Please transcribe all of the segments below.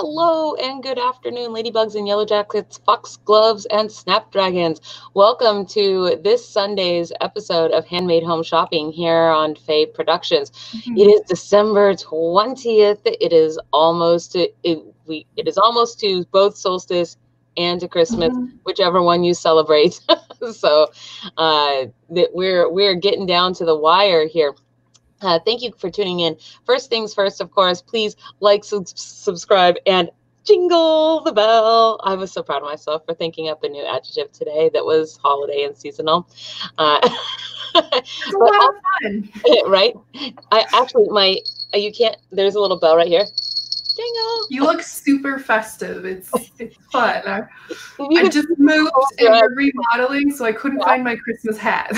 Hello and good afternoon, ladybugs and yellow jackets, foxgloves, and snapdragons. Welcome to this Sunday's episode of Handmade Home Shopping here on Fae Productions. It is December 20th. It is almost to it is almost to both solstice and to Christmas, whichever one you celebrate. So we're getting down to the wire here. Thank you for tuning in. First things first, of course, please like, subscribe, and jingle the bell. I was so proud of myself for thinking up a new adjective today that was holiday and seasonal. It's a lot of fun. Right? I actually, you can't, there's a little bell right here. Jingle. You look super festive. It's fun. I just moved and we're remodeling, so I couldn't find my Christmas hat.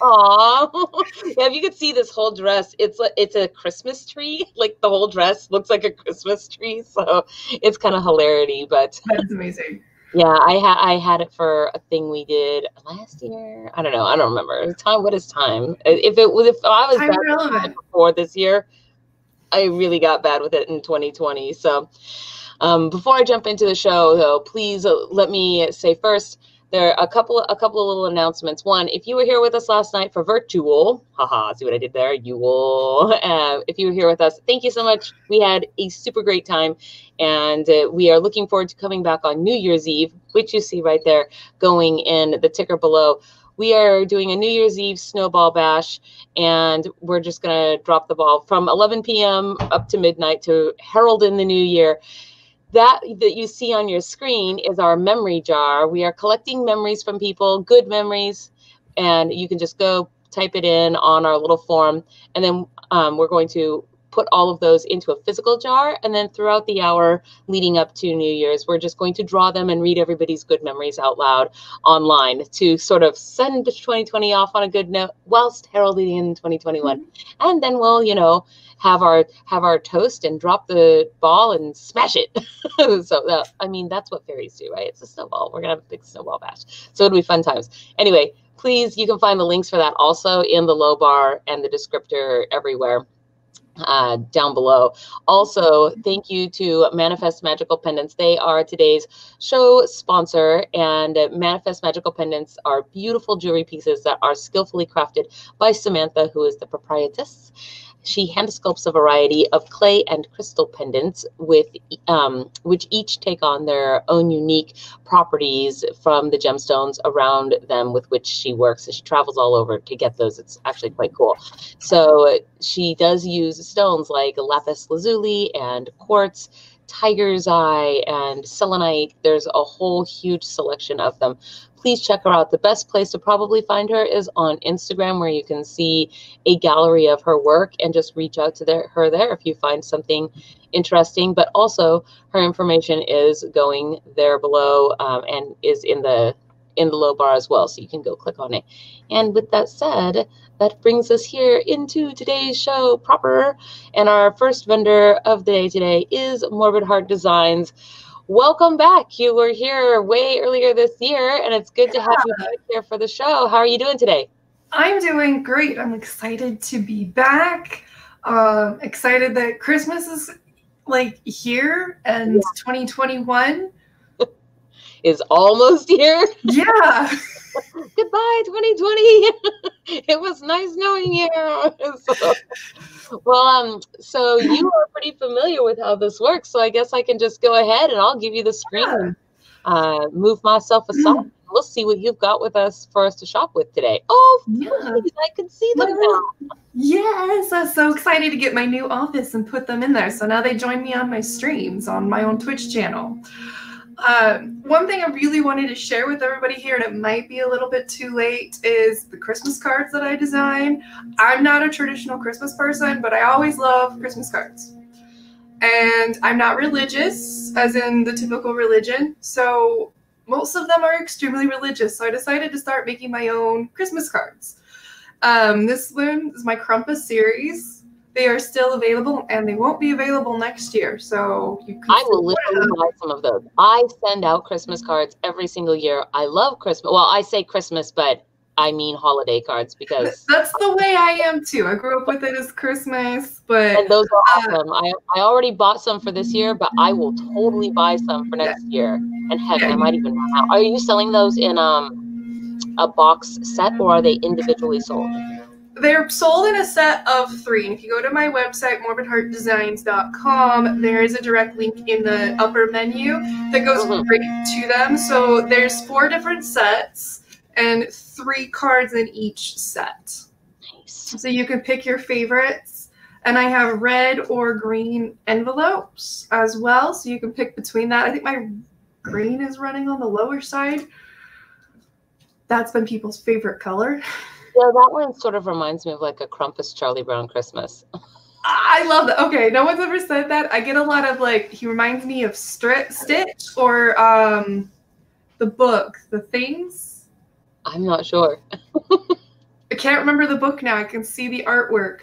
Aww. Yeah, if you could see this whole dress, it's a Christmas tree. Like the whole dress looks like a Christmas tree, so it's kind of hilarity. But that's amazing. Yeah, I had it for a thing we did last year. I don't know. I don't remember time. What is time? If I was back before this year. I really got bad with it in 2020. So before I jump into the show, though, please let me say first, there are a couple of little announcements. One, if you were here with us last night for virtual, haha, see what I did there? You will. If you were here with us, thank you so much. We had a super great time, and we are looking forward to coming back on New Year's Eve, which you see right there going in the ticker below. We are doing a New Year's Eve snowball bash, and we're just gonna drop the ball from 11 p.m. up to midnight to herald in the new year. That you see on your screen is our memory jar. We are collecting memories from people, good memories, and you can just go type it in on our little form, and then we're going to put all of those into a physical jar, and then throughout the hour leading up to New Year's, we're just going to draw them and read everybody's good memories out loud online to sort of send 2020 off on a good note whilst heralding in 2021. And then we'll, you know, have our toast and drop the ball and smash it. So, I mean, that's what fairies do, right? It's a snowball. We're going to have a big snowball bash. So it'll be fun times. Anyway, please, you can find the links for that also in the low bar and the descriptor everywhere. Down below. Also, thank you to Manifest Magical Pendants. They are today's show sponsor, and Manifest Magical Pendants are beautiful jewelry pieces that are skillfully crafted by Samantha, who is the proprietress. She hand-sculpts a variety of clay and crystal pendants, with which each take on their own unique properties from the gemstones around them with which she works. And she travels all over to get those. It's actually quite cool. So she does use stones like lapis lazuli and quartz, tiger's eye, and selenite. There's a whole huge selection of them. Please check her out. The best place to probably find her is on Instagram, where you can see a gallery of her work, and just reach out to her there if you find something interesting. But also, her information is going there below, and is in the low bar as well, so you can go click on it. And with that said, that brings us here into today's show proper. And our first vendor of the day today is Morbid Heart Designs. Welcome back. You were here way earlier this year, and it's good to have you back here for the show. How are you doing today? I'm doing great. I'm excited to be back. Excited that Christmas is like here, and 2021 is almost here. Yeah. Goodbye, 2020. It was nice knowing you. So you are pretty familiar with how this works, so I guess I can just go ahead and I'll give you the screen. Yeah. Move myself aside. We'll see what you've got with us for us to shop with today. Oh, yeah. Please, I can see them now. Yes, I'm so excited to get my new office and put them in there. So now they join me on my streams on my own Twitch channel. One thing I really wanted to share with everybody here, and it might be a little bit too late, is the Christmas cards that I design. I'm not a traditional Christmas person, but I always love Christmas cards. And I'm not religious, as in the typical religion, so most of them are extremely religious, so I decided to start making my own Christmas cards. This one is my Krampus series. They are still available, and they won't be available next year. So you can. I will literally buy some of those. I send out Christmas cards every single year. I love Christmas. Well, I say Christmas, but I mean holiday cards, because that's the way I am too. I grew up with it as Christmas, but and those are awesome. I already bought some for this year, but I will totally buy some for next year. And heck, I might even run out. Are you selling those in a box set, or are they individually sold? They're sold in a set of 3. And if you go to my website, morbidheartdesigns.com, there is a direct link in the upper menu that goes right to them. So there's 4 different sets and 3 cards in each set. Nice. So you can pick your favorites. And I have red or green envelopes as well. So you can pick between that. I think my green is running on the lower side. That's been people's favorite color. Yeah, that one sort of reminds me of like a Krampus Charlie Brown Christmas. I love that. Okay, no one's ever said that. I get a lot of like, he reminds me of Stitch or the book, The Things. I'm not sure. I can't remember the book now. I can see the artwork.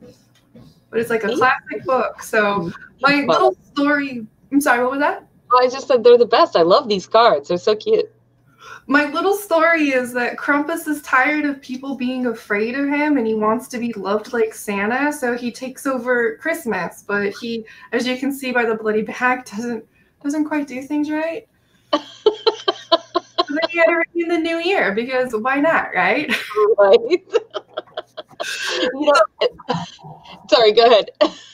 But it's like a classic book. So my little story, I'm sorry, what was that? Oh, I just said they're the best. I love these cards. They're so cute. My little story is that Krampus is tired of people being afraid of him, and he wants to be loved like Santa, so he takes over Christmas. But he, as you can see by the bloody bag, doesn't quite do things right. So then he had to renew the new year, because why not, right? Right. You know, sorry, go ahead.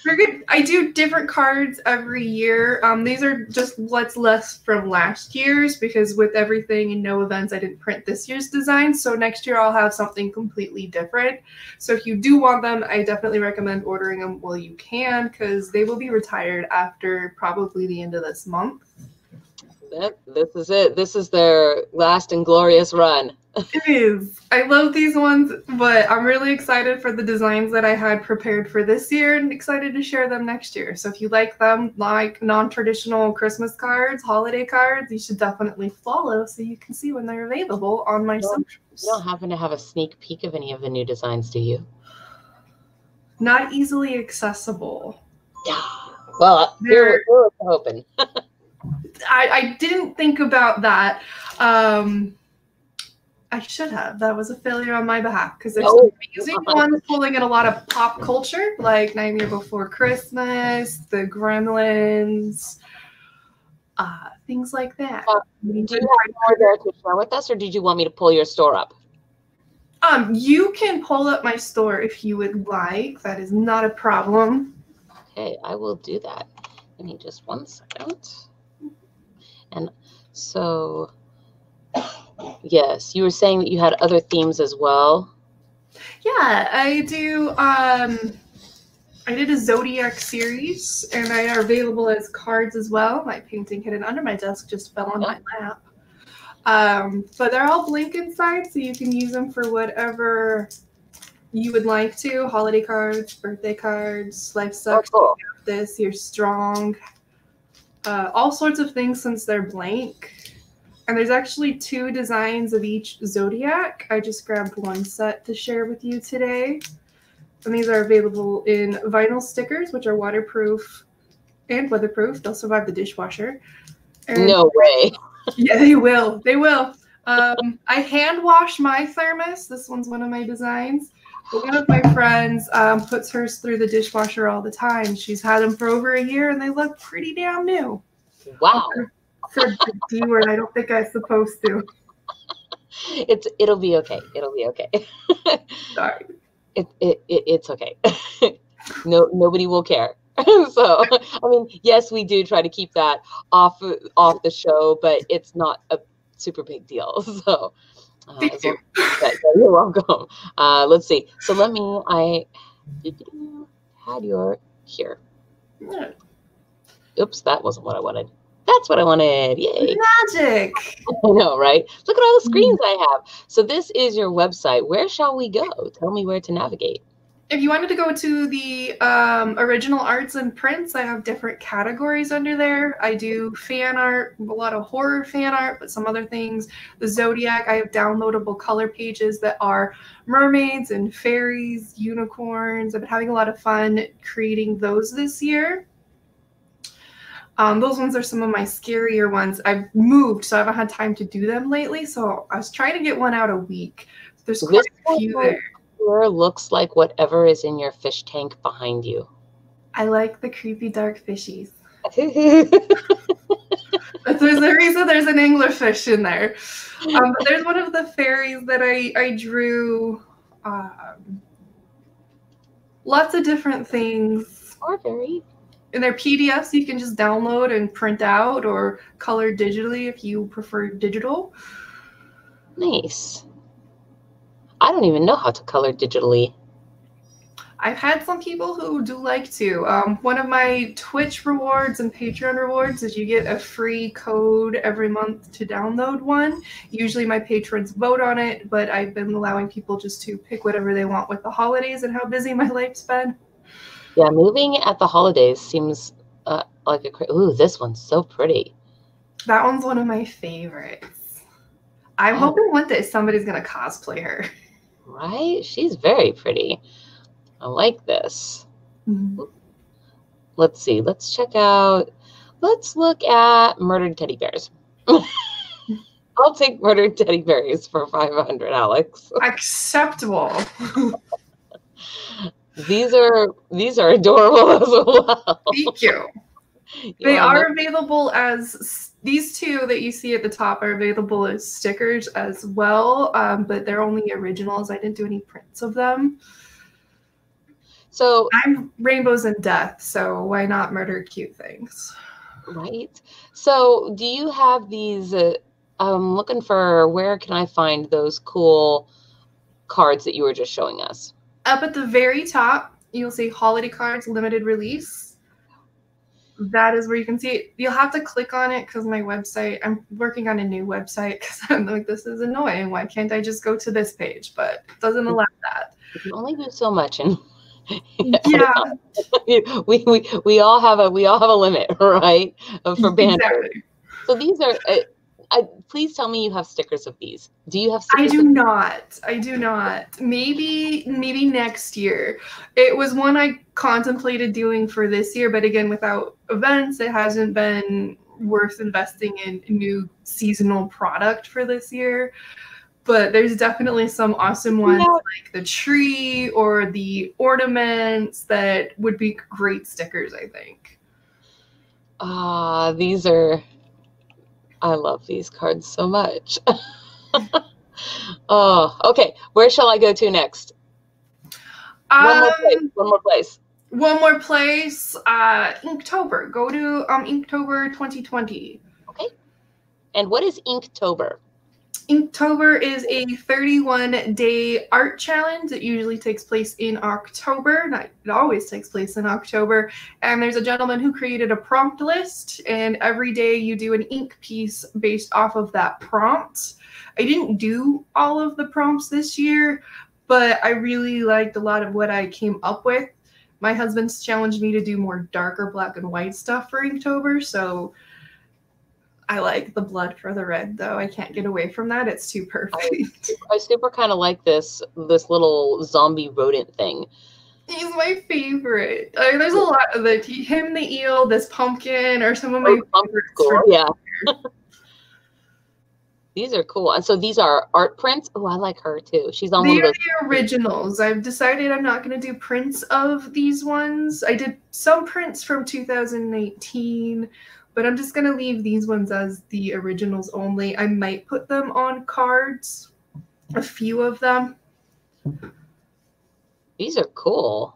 We're good. I do different cards every year. These are just what's left from last year's, because with everything and no events, I didn't print this year's design. So next year I'll have something completely different. So if you do want them, I definitely recommend ordering them while you can, because they will be retired after probably the end of this month. This is it. This is their last and glorious run. It is. I love these ones, but I'm really excited for the designs that I had prepared for this year and excited to share them next year. So if you like them, like non-traditional Christmas cards, holiday cards, you should definitely follow so you can see when they're available on my socials. You don't happen to have a sneak peek of any of the new designs, do you? Not easily accessible. Yeah. Well, we're hoping. I didn't think about that. I should have. That was a failure on my behalf, because there's some amazing ones pulling in a lot of pop culture, like Nightmare Before Christmas, the Gremlins, things like that. Do you have more there to share with us, or did you want me to pull your store up? You can pull up my store if you would like. That is not a problem. Okay, I will do that. Give me just 1 second. And so... Yes, you were saying that you had other themes as well. Yeah, I do. I did a Zodiac series, and they are available as cards as well. My painting hidden under my desk just fell on my lap. But they're all blank inside, so you can use them for whatever you would like to. Holiday cards, birthday cards, life sucks, this, you're strong. All sorts of things since they're blank. And there's actually 2 designs of each Zodiac. I just grabbed 1 set to share with you today. And these are available in vinyl stickers, which are waterproof and weatherproof. They'll survive the dishwasher. And no way. Yeah, they will. They will. I hand wash my thermos. This one's one of my designs. But one of my friends puts hers through the dishwasher all the time. She's had them for over a year, and they look pretty damn new. Wow. Said the D word. I don't think I'm supposed to. It'll be okay. It'll be okay. Sorry. It's okay. Nobody will care. So I mean, yes, we do try to keep that off the show, but it's not a super big deal. So thank you. You're welcome. Let's see. So let me. Here. Oops, that wasn't what I wanted. That's what I wanted. Yay. Magic. I know, right? Look at all the screens I have. So this is your website. Where shall we go? Tell me where to navigate. If you wanted to go to the original arts and prints, I have different categories under there. I do fan art, a lot of horror fan art, but some other things. The Zodiac, I have downloadable color pages that are mermaids and fairies, unicorns. I've been having a lot of fun creating those this year. Those ones are some of my scarier ones. I've moved, so I haven't had time to do them lately. So I was trying to get one out a week. There's quite a few there. Sure looks like whatever is in your fish tank behind you. I like the creepy dark fishies. There's a reason there's an anglerfish in there. But there's one of the fairies that I drew. Lots of different things. Or fairy. And they're PDFs you can just download and print out or color digitally if you prefer digital. Nice. I don't even know how to color digitally. I've had some people who do like to. One of my Twitch rewards and Patreon rewards is you get a free code every month to download one. Usually my patrons vote on it, but I've been allowing people just to pick whatever they want with the holidays and how busy my life's been. Yeah, moving at the holidays seems like a... Ooh, this one's so pretty. That one's one of my favorites. I'm hoping one day somebody's going to cosplay her. Right? She's very pretty. I like this. Mm-hmm. Let's see. Let's check out. Let's look at murdered teddy bears. I'll take murdered teddy bears for 500, Alex. Acceptable. These are adorable as well. Thank you. They are available as these two that you see at the top are available as stickers as well, but they're only originals. I didn't do any prints of them. So I'm rainbows and death, so why not murder cute things? Right. So do you have these, I'm looking for, where can I find those cool cards that you were just showing us? Up at the very top, you'll see holiday cards, limited release. That is where you can see it. You'll have to click on it because my website, I'm working on a new website because I'm like, this is annoying. Why can't I just go to this page? But it doesn't allow that. You can only do so much in. Yeah, we all have a limit, right? For banner. Exactly. So these are. Please tell me you have stickers of these. Do you have? Stickers? I do not. I do not. Maybe next year. It was one I contemplated doing for this year, but again, without events, it hasn't been worth investing in new seasonal product for this year. But there's definitely some awesome ones like the tree or the ornaments that would be great stickers, I think. These are, I love these cards so much. Oh, okay. Where shall I go to next? One more place. Inktober. Go to Inktober 2020. Okay. And what is Inktober? Inktober is a 31-day art challenge that usually takes place in October. Not, it always takes place in October. And there's a gentleman who created a prompt list, and every day you do an ink piece based off of that prompt. I didn't do all of the prompts this year, but I really liked a lot of what I came up with. My husband's challenged me to do more darker black and white stuff for Inktober, so... I like the blood for the red, though. I can't get away from that. It's too perfect. I super kind of like this little zombie rodent thing. He's my favorite. I mean, there's a lot of it. Him, the eel, this pumpkin, or some of my favorites. Cool. Yeah. These are cool. And so these are art prints. Oh, I like her, too. She's on one of those. They're the originals. I've decided I'm not going to do prints of these ones. I did some prints from 2019. But I'm just going to leave these ones as the originals only. I might put them on cards, a few of them. These are cool.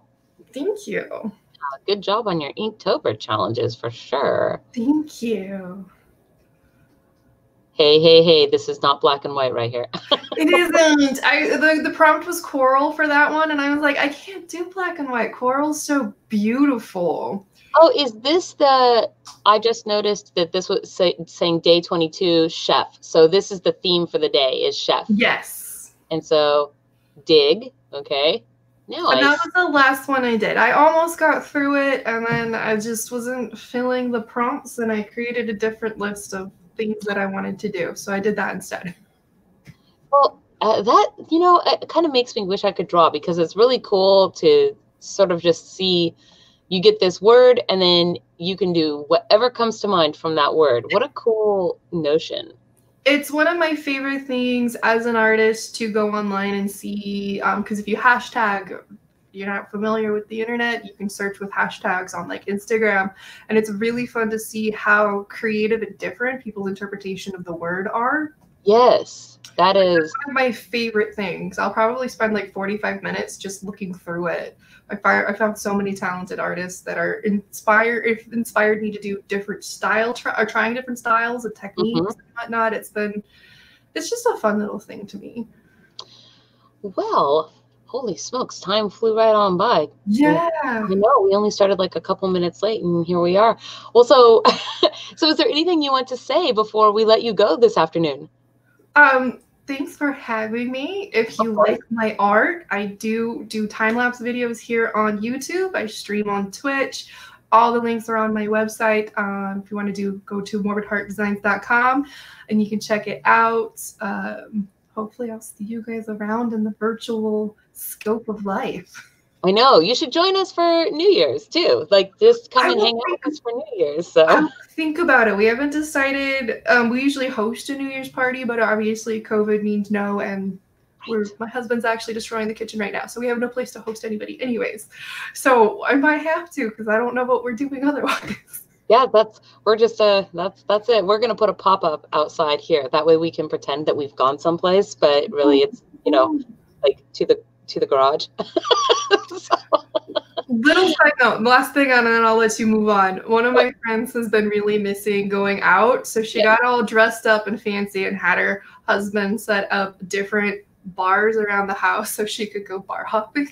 Thank you. Good job on your Inktober challenges for sure. Thank you. Hey, hey, hey, this is not black and white right here. It isn't. The prompt was coral for that one, and I was like, I can't do black and white. Coral's so beautiful. Oh, is this the, I just noticed that this was saying day 22, chef. So this is the theme for the day is chef. Yes. And so dig, okay. Now and that was the last one I did. I almost got through it, and then I just wasn't filling the prompts, and I created a different list of things that I wanted to do. So I did that instead. Well, that, you know, it kind of makes me wish I could draw because it's really cool to sort of just see you get this word, and then you can do whatever comes to mind from that word. What a cool notion. It's one of my favorite things as an artist to go online and see, because if you hashtag, you're not familiar with the internet, you can search with hashtags on like Instagram. And it's really fun to see how creative and different people's interpretation of the word are. Yes, that is one of my favorite things. I'll probably spend like 45 minutes just looking through it. I found so many talented artists that are inspired me to do different styles, or trying different styles and techniques and whatnot. It's just a fun little thing to me. Well, holy smokes, time flew right on by. Yeah. You know, we only started like a couple minutes late and here we are. Well, so is there anything you want to say before we let you go this afternoon? Thanks for having me. If you like my art, I do time-lapse videos here on YouTube. I stream on Twitch. All the links are on my website. If you want to go to morbidheartdesigns.com and you can check it out. Hopefully I'll see you guys around in the virtual scope of life. I know. You should join us for New Year's, too. Like, just come and hang out with us for New Year's. So. I'll think about it. We haven't decided. We usually host a New Year's party, but obviously COVID means no. And my husband's actually destroying the kitchen right now, so we have no place to host anybody anyways. So I might have to, because I don't know what we're doing otherwise. Yeah, that's it. We're going to put a pop-up outside here. That way we can pretend that we've gone someplace, but really it's, you know, like to the garage. So. Little side note, last thing on, and then I'll let you move on. One of my friends has been really missing going out, so she got all dressed up and fancy and had her husband set up different bars around the house so she could go bar hopping.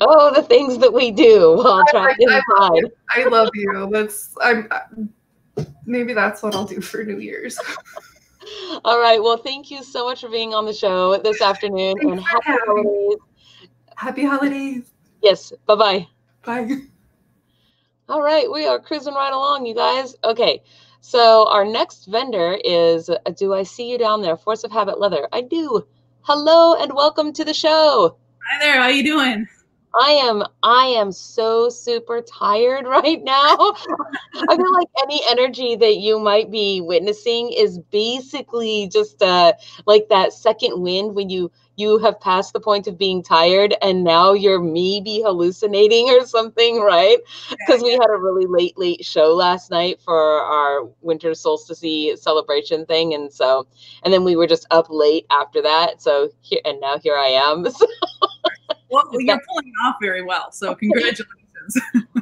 Oh, the things that we do while trapped inside. I love you. Maybe that's what I'll do for New Year's. All right. Well, thank you so much for being on the show this afternoon. And happy holidays. Happy holidays. Yes. Bye-bye. Bye. All right. We are cruising right along, you guys. Okay. So our next vendor is, do I see you down there? Force of Habit Leather. I do. Hello and welcome to the show. Hi there. How you doing? I am so super tired right now. I feel like any energy that you might be witnessing is basically just like that second wind when you have passed the point of being tired and now you're maybe hallucinating or something, right? Because we had a really late show last night for our winter solstice celebration thing. And then we were just up late after that. So now here I am. So. Well, you're pulling it off very well, so congratulations.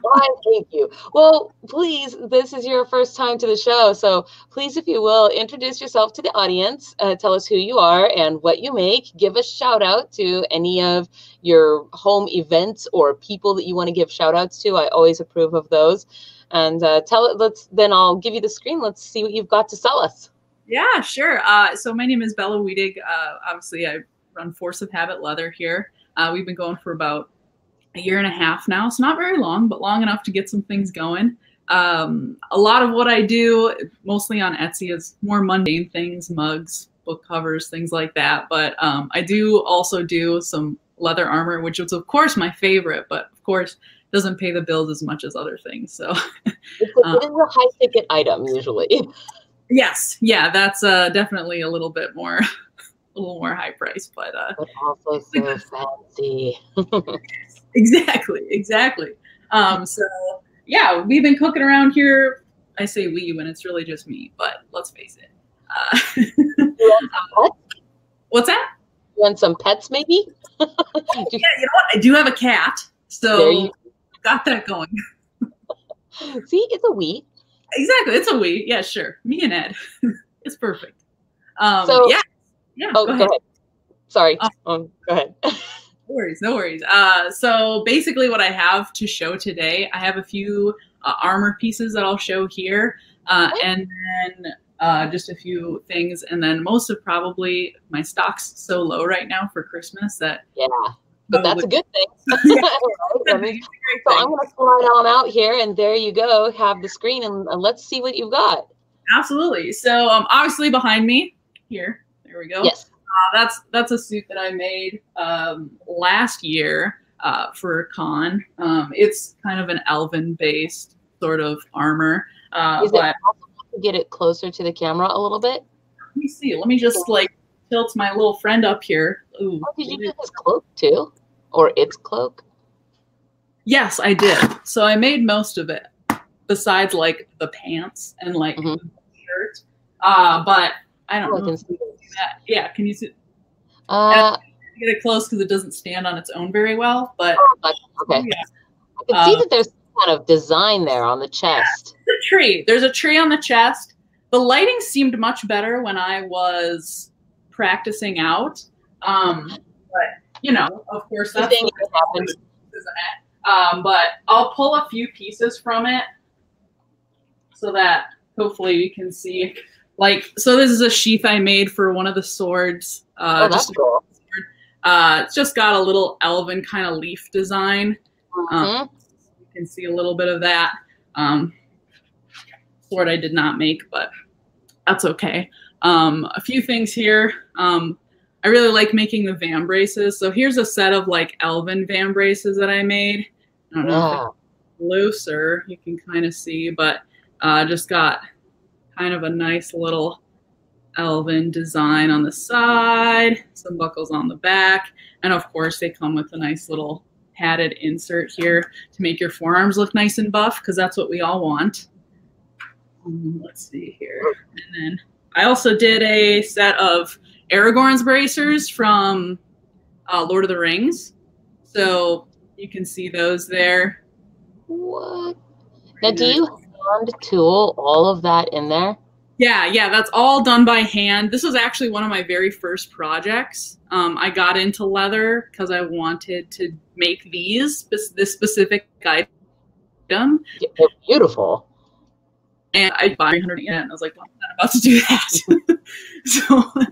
Why, thank you. Well, please, this is your first time to the show, so please, if you will, introduce yourself to the audience, tell us who you are and what you make, give a shout-out to any of your home events or people that you want to give shout-outs to. I always approve of those. And then I'll give you the screen. Let's see what you've got to sell us. Yeah, sure. So my name is Bella Wiedig. Obviously, I run Force of Habit Leather here. We've been going for about a year and a half now. So not very long, but long enough to get some things going. A lot of what I do, mostly on Etsy, is more mundane things, mugs, book covers, things like that. But I do also do some leather armor, which is, of course, my favorite, but of course doesn't pay the bills as much as other things. So it is a high-ticket item, usually. Yes. Yeah, that's definitely a little bit more... a little more high price, but also so fancy. Exactly. So yeah, we've been cooking around here. I say we when it's really just me, but let's face it. What's that? You want some pets, maybe? Yeah, you know what? I do have a cat, so got that going. See, it's a we. Exactly, it's a we. Yeah, sure. Me and Ed. It's perfect. Yeah. Yeah, oh, go ahead. Sorry. Go ahead. No worries. So basically what I have to show today, I have a few armor pieces that I'll show here, and then just a few things. And then most of probably my stock's so low right now for Christmas that... Yeah, but that's a good thing. So I'm going to slide on out here, and there you go. Have the screen, and let's see what you've got. Absolutely. So obviously behind me here... There we go. Yes. That's a suit that I made last year for a con. It's kind of an elven-based sort of armor. Is but it possible to get it closer to the camera a little bit? Let me see. Let me just like tilt my little friend up here. Ooh. Oh, did you do his cloak too, or its cloak? Yes, I did. So I made most of it, besides like the pants and like the shirt. But I don't know. I can see that. Yeah, can you see? Get it close because it doesn't stand on its own very well. But okay, yeah. I can see that there's some kind of design there on the chest. Yeah, the tree. There's a tree on the chest. The lighting seemed much better when I was practicing out. But you know, of course, that's what happens, isn't it? But I'll pull a few pieces from it so that hopefully you can see. Like, so this is a sheath I made for one of the swords. Oh, that's cool. It's just got a little elven kind of leaf design. You can see a little bit of that. Sword I did not make, but that's okay. A few things here. I really like making the van braces. So here's a set of like elven van braces that I made. I don't know if it's looser, you can kind of see, but just got kind of a nice little elven design on the side, some buckles on the back, and of course they come with a nice little padded insert here to make your forearms look nice and buff, because that's what we all want. Let's see here. And then I also did a set of Aragorn's bracers from Lord of the Rings. So you can see those there. What? Now, do you hand tool all of that in there? Yeah, yeah, that's all done by hand. This was actually one of my very first projects. I got into leather because I wanted to make these, this specific item. They're beautiful. And I bought 300 yen, and I was like, well, I'm not about to do that.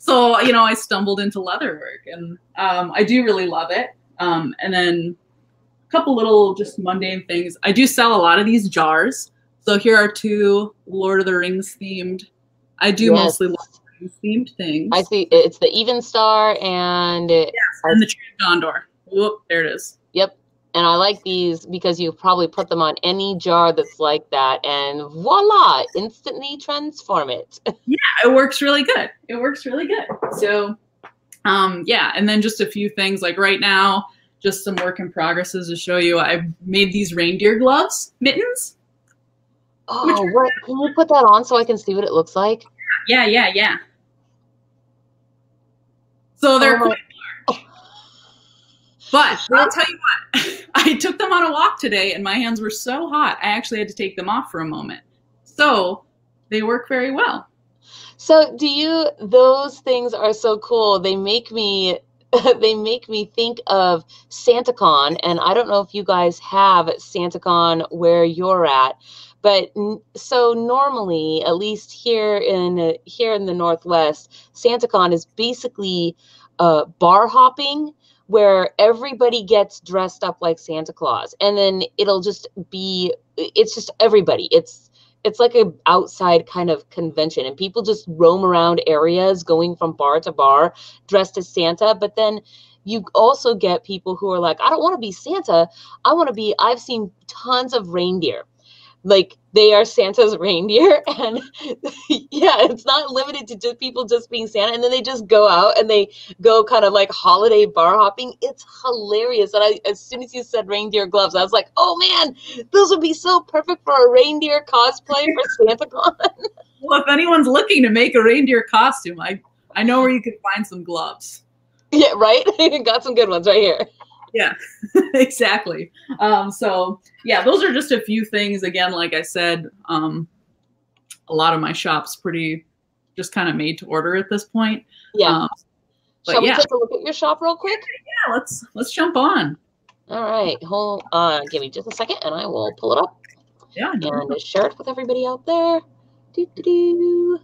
so, you know, I stumbled into leather work, and I do really love it. And then a couple little just mundane things. I do sell a lot of these jars. So here are two Lord of the Rings themed. I do mostly Lord of the Rings themed things. I see. It's the Evenstar and... and the Tree of Gondor. Whoop, there it is. Yep. And I like these because you probably put them on any jar that's like that, and voila, instantly transform it. Yeah, it works really good. It works really good. So, yeah, and then just a few things. Like right now, just some work in progresses to show you. I made these reindeer gloves, mittens. Oh, what? Can you put that on so I can see what it looks like? Yeah, yeah, yeah. So they're quite large. But I'll tell you what, I took them on a walk today and my hands were so hot, I actually had to take them off for a moment. So they work very well. So do you, those things are so cool. They make me, think of SantaCon, and I don't know if you guys have SantaCon where you're at. But so normally, at least here in the Northwest, SantaCon is basically bar hopping, where everybody gets dressed up like Santa Claus, and then it'll just be, it's just everybody. It's like an outside kind of convention, and people just roam around areas going from bar to bar dressed as Santa. But then you also get people who are like, I don't want to be Santa. I want to be, I've seen tons of reindeer. Like, they are Santa's reindeer, and yeah, it's not limited to just people just being Santa, and then they just go out and they go kind of like holiday bar hopping. It's hilarious. And I, as soon as you said reindeer gloves, I was like, oh man, those would be so perfect for a reindeer cosplay for SantaCon. Well, if anyone's looking to make a reindeer costume, I know where you could find some gloves. Yeah, right? Got some good ones right here. Yeah, exactly. So yeah, those are just a few things. Again, like I said, a lot of my shop's pretty just kind of made to order at this point. Yeah. But shall we take a look at your shop real quick? Yeah, let's jump on. All right, hold on. Give me just a second, and I will pull it up. Yeah. And share it with everybody out there. Doo-doo-doo.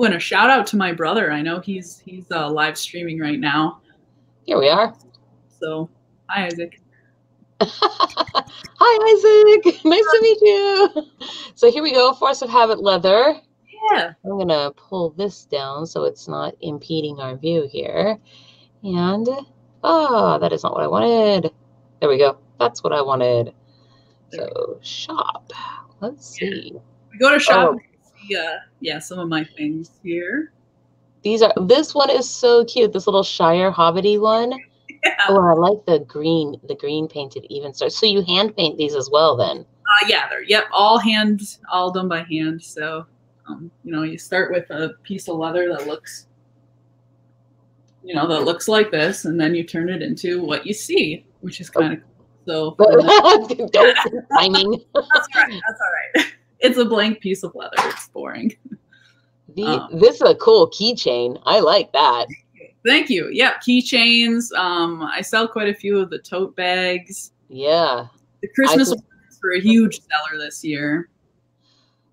And a shout out to my brother. I know he's live streaming right now. Here we are. So, hi Isaac. Hi Isaac. Nice to meet you. So here we go. Force of Habit Leather. Yeah. I'm gonna pull this down so it's not impeding our view here. And, oh, that is not what I wanted. There we go. That's what I wanted. So, shop. Let's see. We go to shop. Oh. Yeah, some of my things here. These are, this one is so cute. This little Shire Hobbity one. Yeah. Oh, I like the green painted Evenstar. So you hand paint these as well then? Yeah, they're, yep, all hand, all done by hand. So, you know, you start with a piece of leather that looks, you know, that looks like this, and then you turn it into what you see, which is kind of cool. So, timing. That's all right. That's all right. It's a blank piece of leather. It's boring. This is a cool keychain. I like that. Thank you. Yeah, keychains. I sell quite a few of the tote bags. Yeah. The Christmas ones were a huge seller this year.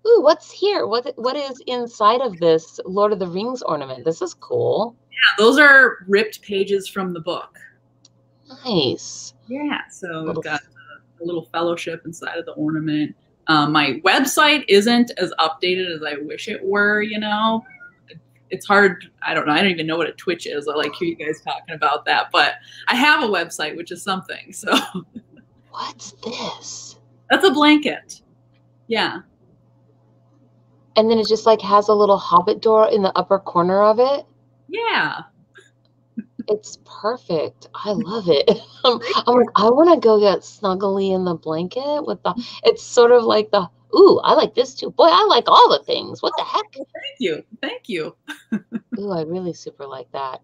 Ooh, what's here? What is inside of this Lord of the Rings ornament? This is cool. Yeah, those are ripped pages from the book. Nice. Yeah, so we've got a little fellowship inside of the ornament. My website isn't as updated as I wish it were, you know. It's hard. I don't know. I don't even know what a Twitch is. I like hear you guys talking about that. But I have a website, which is something. So what's this? That's a blanket. Yeah. And then it just like has a little hobbit door in the upper corner of it. Yeah. It's perfect. I love it. I'm like, I want to go get snuggly in the blanket with the, it's sort of like the, ooh, I like this too. Boy, I like all the things. What the heck? Thank you. Thank you. Ooh, I really super like that.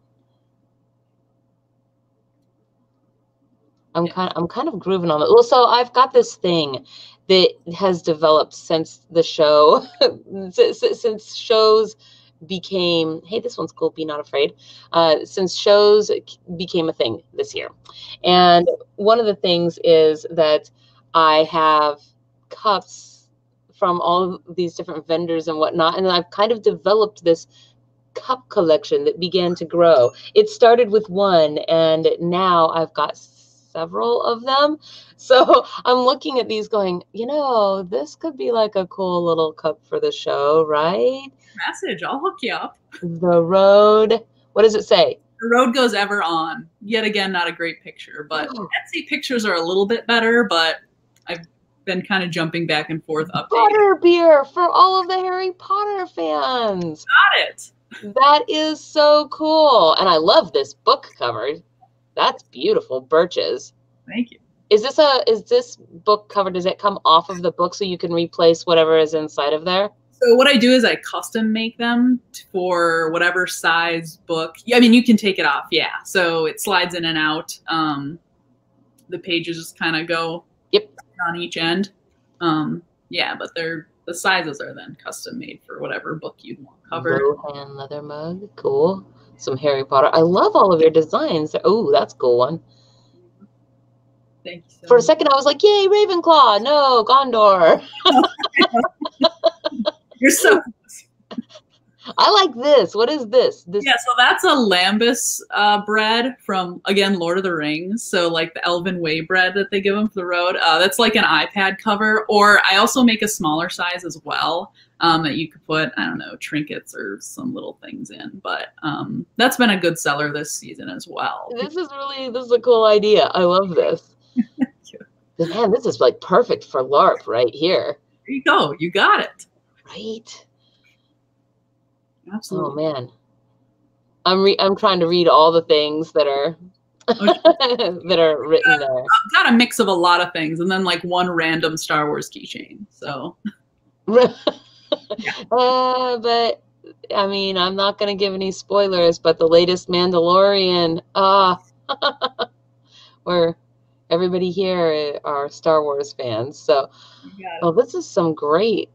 I'm kind of grooving on it. Well, so I've got this thing that has developed since the show, since shows became, hey, this one's cool, be not afraid, since shows became a thing this year. And one of the things is that I have cups from all of these different vendors and whatnot, and I've kind of developed this cup collection that began to grow. It started with one, and now I've got several of them. So I'm looking at these going, you know, this could be like a cool little cup for the show, right? Message, I'll hook you up. The road, what does it say? The road goes ever on. Yet again, not a great picture, but Etsy pictures are a little bit better, but I've been kind of jumping back and forth. Updating. Butterbeer for all of the Harry Potter fans. Got it. That is so cool. And I love this book cover. That's beautiful. Birches. Thank you. Is this book cover, does it come off of the book so you can replace whatever is inside of there? So what I do is I custom make them for whatever size book. I mean, you can take it off. Yeah. So it slides in and out. The pages just kind of go on each end. Yeah, but the sizes are then custom made for whatever book you want covered. Blue hand leather mug. Cool. Some Harry Potter. I love all of your designs. Oh, that's a cool one. Thank you. So for a second, I was like, yay, Ravenclaw. No, Gondor. You're so I like this. What is this? Yeah, so that's a lambus bread from, again, Lord of the Rings. So like the Elven Way bread that they give them for the road. That's like an iPad cover. Or I also make a smaller size as well that you could put, I don't know, trinkets or some little things in. But that's been a good seller this season as well. This is a cool idea. I love this. Man, this is like perfect for LARP right here. There you go. You got it. Right. Absolutely. Oh man, I'm trying to read all the things that are that are written there. I've got a mix of a lot of things, and then like one random Star Wars keychain. So, but I mean, I'm not going to give any spoilers. But the latest Mandalorian, where everybody here are Star Wars fans. So, well, this is some great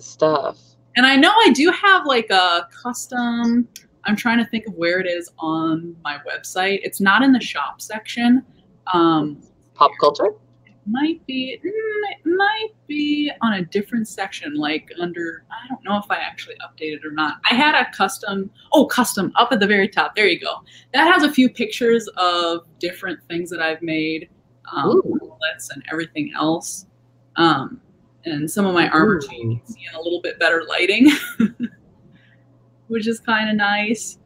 stuff. And I know I do have like a custom, I'm trying to think of where it is on my website. It's not in the shop section. Pop culture? It might be, on a different section, like under, I don't know if I actually updated or not. I had a custom, custom up at the very top. There you go. That has a few pictures of different things that I've made, bullets and everything else. And some of my armor you can see in a little bit better lighting, which is kind of nice.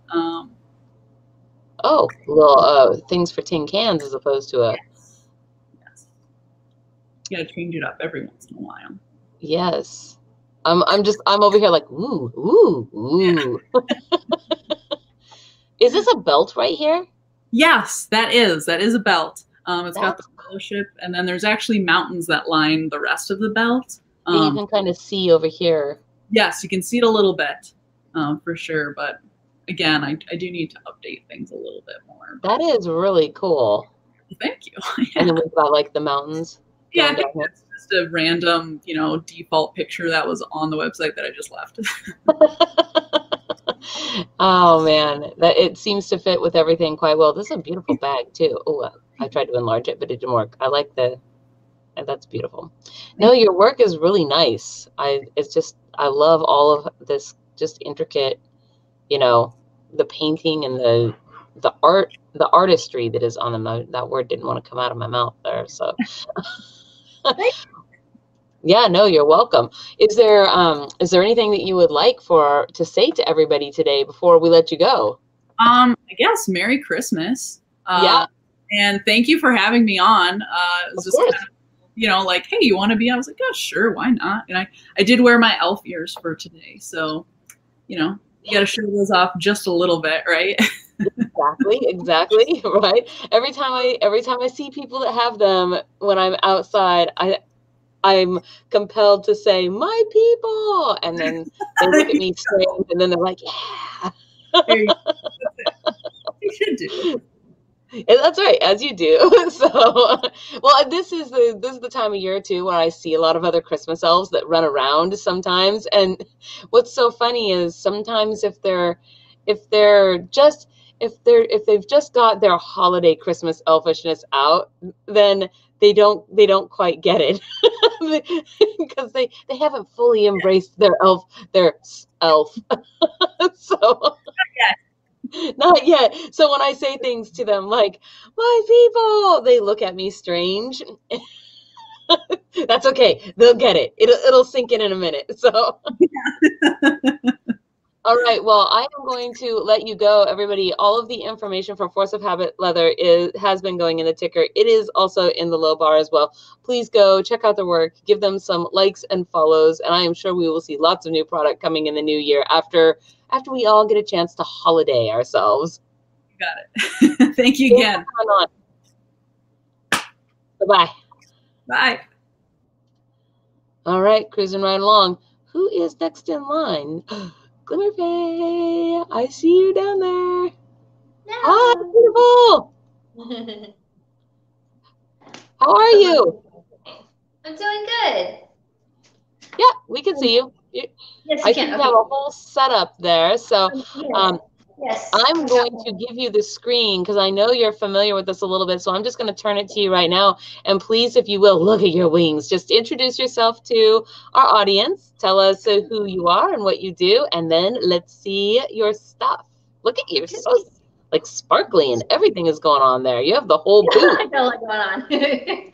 Oh, little things for tin cans as opposed to a... Yes. Yes. You gotta change it up every once in a while. Yes. I'm over here like, ooh, ooh, ooh. Is this a belt right here? Yes, that is. That is a belt. It's got the fellowship, and then there's actually mountains that line the rest of the belt. You can kind of see over here. Yes, you can see it a little bit, for sure. But again, I do need to update things a little bit more. But. That is really cool. Thank you. Yeah. And then we've got like the mountains. Yeah, I think that's just a random, you know, default picture that was on the website that I just left. Oh man, that it seems to fit with everything quite well. This is a beautiful bag too. Oh, I tried to enlarge it, but it didn't work. I like the, that's beautiful. No, your work is really nice. It's just, I love all of this just intricate, you know, the painting and the art, the artistry that is on them. That word didn't want to come out of my mouth there. So yeah, no, you're welcome. Is there anything that you would like to say to everybody today before we let you go? I guess Merry Christmas. Yeah. And thank you for having me on. It was just kind of, you know, like, hey, you want to be on? I was like, yeah, sure, why not? And I did wear my elf ears for today, so you know, you got to show those off just a little bit, right? Exactly, right. Every time I see people that have them when I'm outside, I'm compelled to say, my people, and then they look at me strange, and then they're like, yeah. You should do. And that's right, as you do. So, well, this is the time of year too where I see a lot of other Christmas elves that run around sometimes. And what's so funny is sometimes if they've just got their holiday Christmas elfishness out, then they don't quite get it because they haven't fully embraced their elf. So. Yeah. Not yet. So when I say things to them like, my people, they look at me strange. That's okay. They'll get it. It'll sink in a minute. So, all right. Well, I am going to let you go, everybody. All of the information for Force of Habit Leather has been going in the ticker. It is also in the low bar as well. Please go check out their work. Give them some likes and follows. And I am sure we will see lots of new product coming in the new year after we all get a chance to holiday ourselves. You got it. Thank you again. Bye-bye. Bye. All right, cruising right along. Who is next in line? Glimmerfae, I see you down there. No. Oh, beautiful. How are you? I'm doing good. Yeah, we can see you. Yes, I think you have a whole setup there, so yes. I'm going to give you the screen because I know you're familiar with this a little bit, so I'm just going to turn it to you right now, and please, if you will, look at your wings. Just introduce yourself to our audience, tell us who you are and what you do, and then let's see your stuff. Look at you, so like sparkly and everything is going on there. You have the whole booth. I got a lot going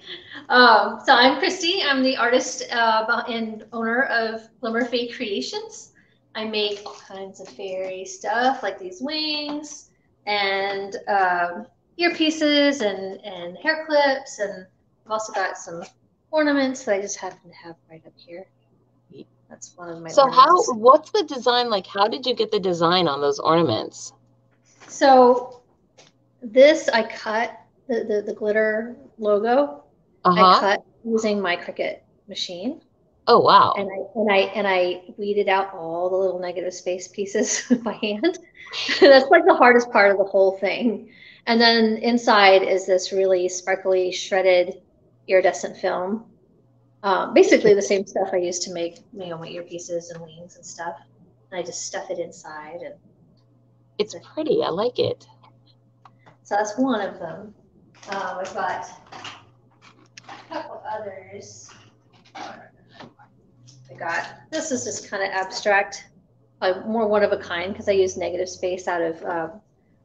on. So I'm Christy. I'm the artist and owner of Glimmerfae Creations. I make all kinds of fairy stuff like these wings and earpieces and hair clips, and I've also got some ornaments that I just happen to have right up here. That's one of my ornaments. So what's the design like? How did you get the design on those ornaments? So this, I cut the glitter logo. I cut using my Cricut machine. Oh wow! And I weeded out all the little negative space pieces by hand. That's like the hardest part of the whole thing. And then inside is this really sparkly shredded iridescent film. Basically the same stuff I used to make, you know, my earpieces and wings and stuff. And I just stuff it inside and. It's pretty. I like it. So that's one of them. I've got a couple others. I got this is just kind of abstract, more one of a kind because I use negative space out of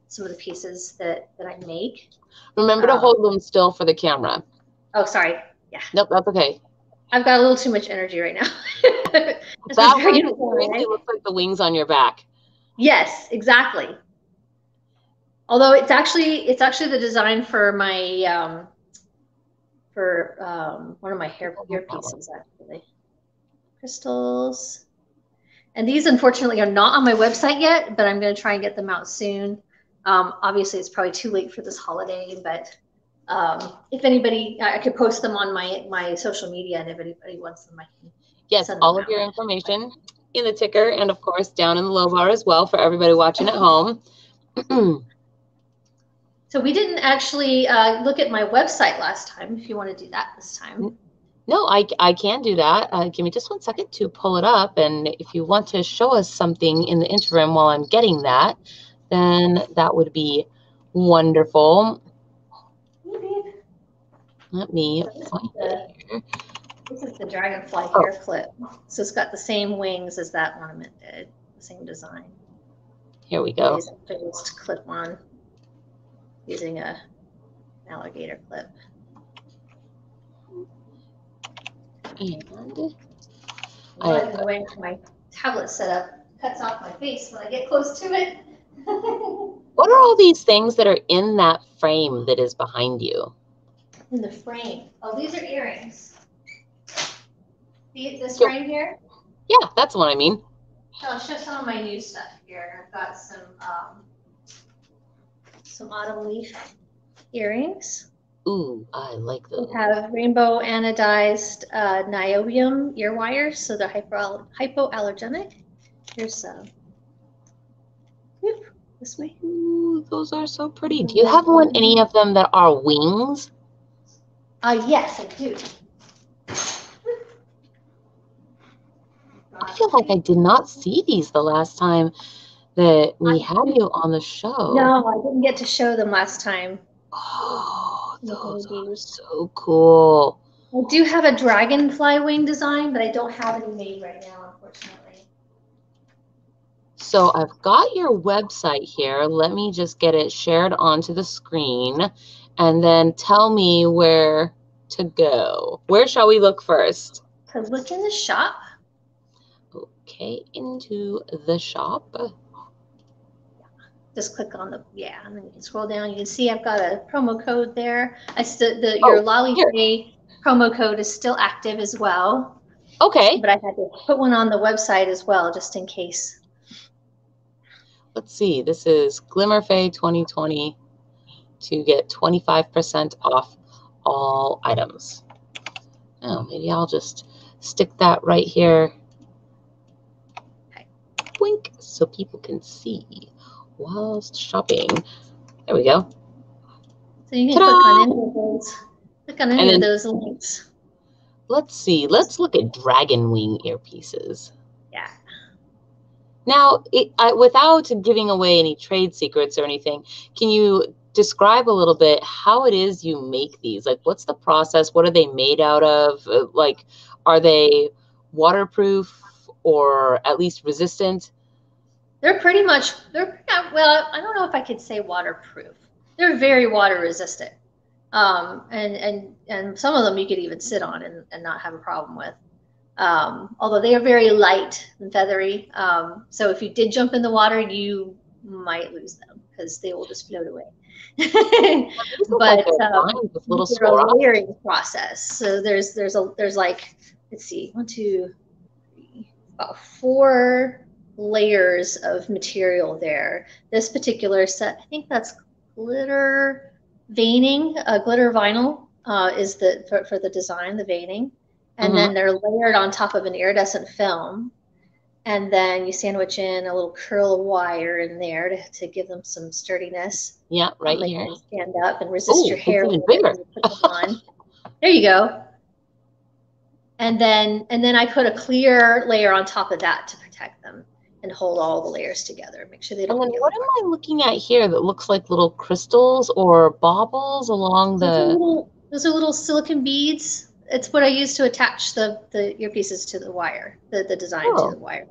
some of the pieces that I make. Remember to hold them still for the camera. Oh, sorry. Yeah. Nope, that's okay. I've got a little too much energy right now. That one really looks like the wings on your back. Yes, exactly. Although it's actually the design for my one of my hair pieces actually. Crystals. And these unfortunately are not on my website yet, but I'm going to try and get them out soon. Obviously it's probably too late for this holiday, but if anybody, I could post them on my social media, and if anybody wants them, I can. Yes, all of your information in the ticker, and of course down in the low bar as well for everybody watching at home. So we didn't actually look at my website last time, if you want to do that this time. No, I can do that. Give me just 1 second to pull it up. And if you want to show us something in the interim while I'm getting that, then that would be wonderful. Maybe. Let me find it here. This is the dragonfly hair clip. So it's got the same wings as that ornament did, the same design. Here we go. Just clip on using an alligator clip. And the way my tablet setup cuts off my face when I get close to it. What are all these things that are in that frame that is behind you? In the frame. Oh, these are earrings. This frame here? Yeah, that's what I mean. So I'll show some of my new stuff here. I've got some autumn leaf earrings. Ooh, I like those. We have rainbow anodized niobium ear wires, so they're hypoallergenic. Here's some. Whoop, this way. Ooh, those are so pretty. Do you have any of them that are wings? Yes, I do. I feel like I did not see these the last time that we had you on the show. No, I didn't get to show them last time. Oh, those are so cool. I do have a dragonfly wing design, but I don't have any made right now, unfortunately. So I've got your website here. Let me just get it shared onto the screen, and then tell me where to go. Where shall we look first? To look in the shop. Okay, into the shop. Just click on the, and then you can scroll down. You can see I've got a promo code there. Your Lolly Day promo code is still active as well. Okay. But I had to put one on the website as well, just in case. Let's see. This is Glimmerfae 2020 to get 25% off all items. Oh, maybe I'll just stick that right here. Okay. Blink, so people can see whilst shopping. There we go. So you can click on any of those links. Let's see. Let's look at dragon wing earpieces. Yeah. Now, without giving away any trade secrets or anything, can you describe a little bit how it is you make these? Like, what's the process? What are they made out of? Like, are they waterproof or at least resistant? Well, I don't know if I could say waterproof. They're very water resistant. And some of them you could even sit on and not have a problem with. Although they are very light and feathery. So if you did jump in the water, you might lose them because they will just float away. But it's a layering process. So there's like, let's see, 1, 2, 3, about 4 layers of material there. This particular set, I think that's glitter veining, glitter vinyl is for the design, the veining. And then they're layered on top of an iridescent film. And then you sandwich in a little curl of wire in there to give them some sturdiness. Yeah, right here. Stand up and resist your hair. It's even bigger. There you go. And then I put a clear layer on top of that to protect them, and hold all the layers together. Make sure they don't. And then what am I looking at here that looks like little crystals or baubles along Those are little silicon beads. It's what I use to attach the earpieces to the wire, the design to the wire.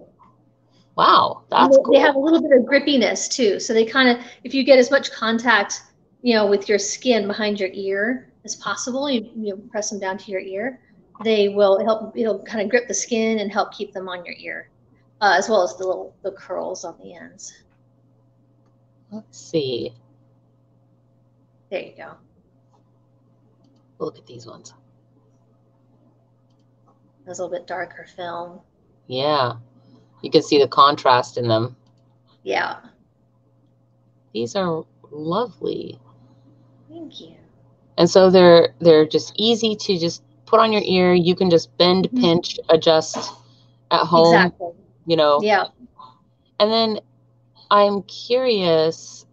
Wow, that's cool. They have a little bit of grippiness too. So they kind of, if you get as much contact, with your skin behind your ear as possible, you press them down to your ear, they will help, it'll kind of grip the skin and help keep them on your ear. As well as the curls on the ends. Let's see. There you go. Look at these ones. Those a little bit darker film. Yeah. You can see the contrast in them. Yeah. These are lovely. Thank you. And so they're just easy to just put on your ear. You can just bend, pinch, adjust at home. Exactly. You know. Yeah. And then I'm curious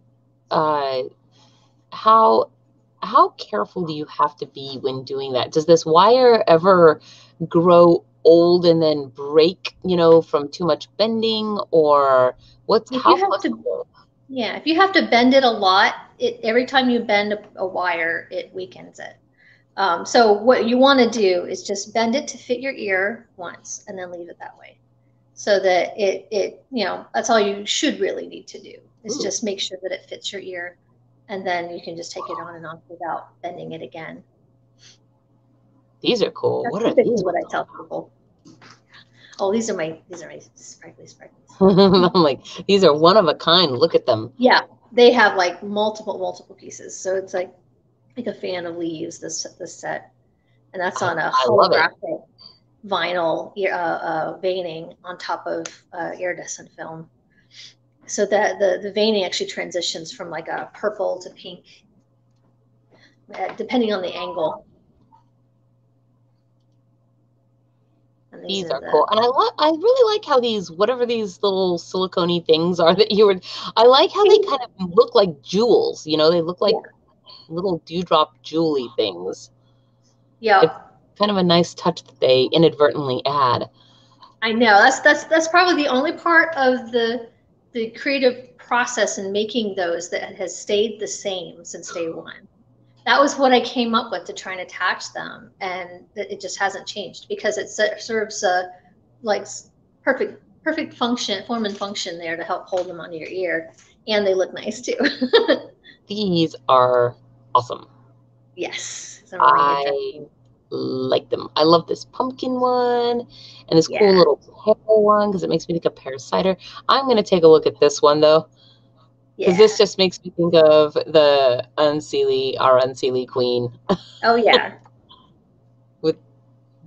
how careful do you have to be when doing that? Does this wire ever grow old and then break, you know, from too much bending, or what's how flexible? Yeah, if you have to bend it a lot, every time you bend a wire, it weakens it. So what you want to do is just bend it to fit your ear once and then leave it that way, so that it you know, that's all you should really need to do is just make sure that it fits your ear, and then you can just take it on and off without bending it again. These are cool. That's what are these? What I tell people. Oh, these are my sparklies. I'm like, these are one of a kind. Look at them. Yeah, they have like multiple pieces. So it's like a fan of leaves. This set, and that's on a holographic vinyl veining on top of iridescent film. So that the veining actually transitions from like a purple to pink, depending on the angle. These are cool, and I really like how these, whatever these little silicone-y things are that you were, I like how they kind of look like jewels, you know, they look like little dewdrop jewel-y things. Yeah. It's kind of a nice touch that they inadvertently add. I know, that's probably the only part of the creative process in making those that has stayed the same since day one. That was what I came up with to try and attach them, and it just hasn't changed because it serves a like perfect function, form and function there to help hold them under your ear, and they look nice too. These are awesome. Yes, I like them. I love this pumpkin one and this cool little pear one because it makes me think of pear cider. I'm gonna take a look at this one though. Because this just makes me think of the Unseelie, our Unseelie queen. Oh, yeah.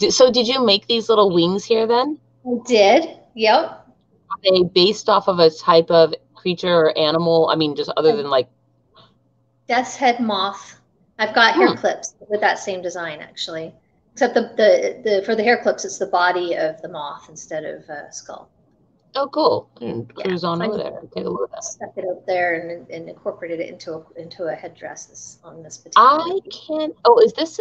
So did you make these little wings here then? I did, yep. Are they based off of a type of creature or animal? I mean, just other than like... Death's head moth. I've got hair clips with that same design, actually. Except for the hair clips, it's the body of the moth instead of a skull. Oh, cool! And cruise on over there. Take a look at that. Stuck it up there and incorporated it into a headdress on this particular. Oh, is this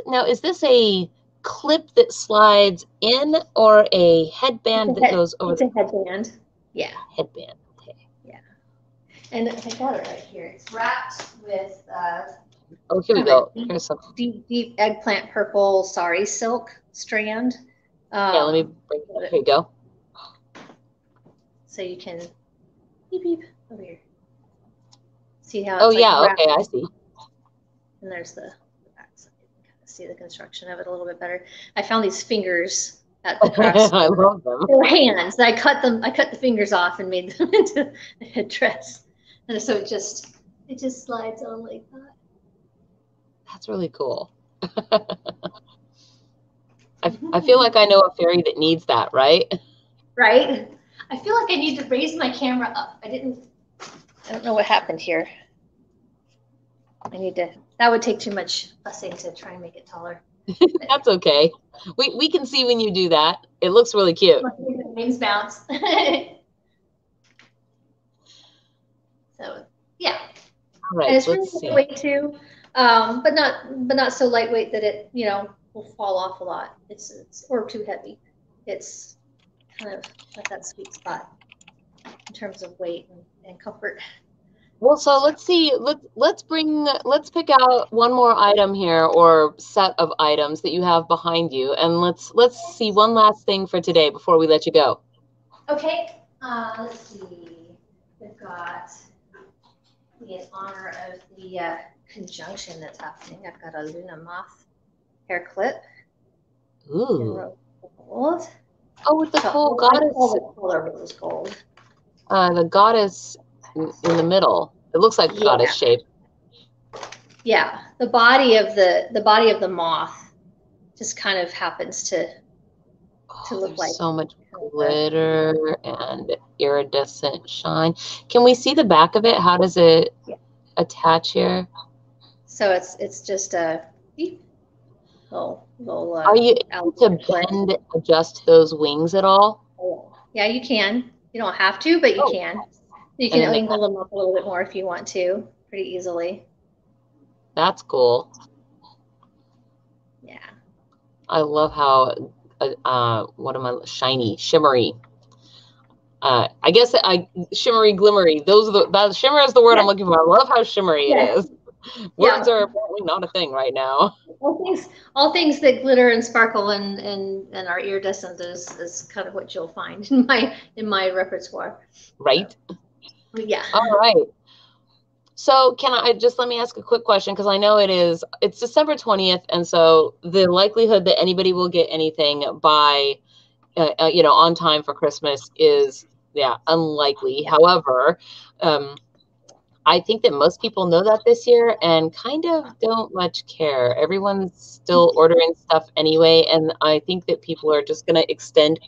a clip that slides in or a headband that goes over? It's a headband. Yeah. Headband. Okay. Yeah. And I got it right here. It's wrapped with. Oh, here we go. Here's something. Deep eggplant purple sari silk strand. Yeah. Let me bring it up. Here you go. So you can beep over here. See how? It's wrapped. Okay, I see. And there's the back, so you can kind of see the construction of it a little bit better. I found these fingers at the cross. I love them. They were hands. And I cut the fingers off and made them into a headdress. And so it just slides on like that. That's really cool. I feel like I know a fairy that needs that, right? Right. I feel like I need to raise my camera up. I don't know what happened here. That would take too much fussing to try and make it taller. That's okay. We can see when you do that. It looks really cute. Wings bounce. So, yeah. All right, and it's really lightweight too, but not so lightweight that it, you know, will fall off a lot. It's or too heavy. It's kind of at that sweet spot in terms of weight and comfort. Well, so let's see. Let's pick out one more item here or set of items that you have behind you, and let's see one last thing for today before we let you go. Okay. Let's see. We've got in honor of the conjunction that's happening. I've got a Luna moth hair clip. Ooh. Oh, with the whole goddess. The color was gold. The goddess in the middle. It looks like the goddess shape. yeah, the body of the moth just kind of happens to look like so much glitter and iridescent shine. Can we see the back of it? How does it attach here? So it's just a little are you able to bend, adjust those wings at all? Yeah, you can. You don't have to, but you can. You can angle them up a little bit more if you want to, pretty easily. That's cool. Yeah. I love how shiny, shimmery. I guess shimmery, glimmery. That shimmer is the word I'm looking for. I love how shimmery it is. Words are probably not a thing right now. All things that glitter and sparkle and are iridescent is kind of what you'll find in my repertoire. Right. Yeah. All right. So can I just let me ask a quick question, because I know it's December 20th, and so the likelihood that anybody will get anything by on time for Christmas is unlikely. However, I think that most people know that this year and kind of don't much care. Everyone's still ordering stuff anyway. And I think that people are just going to extend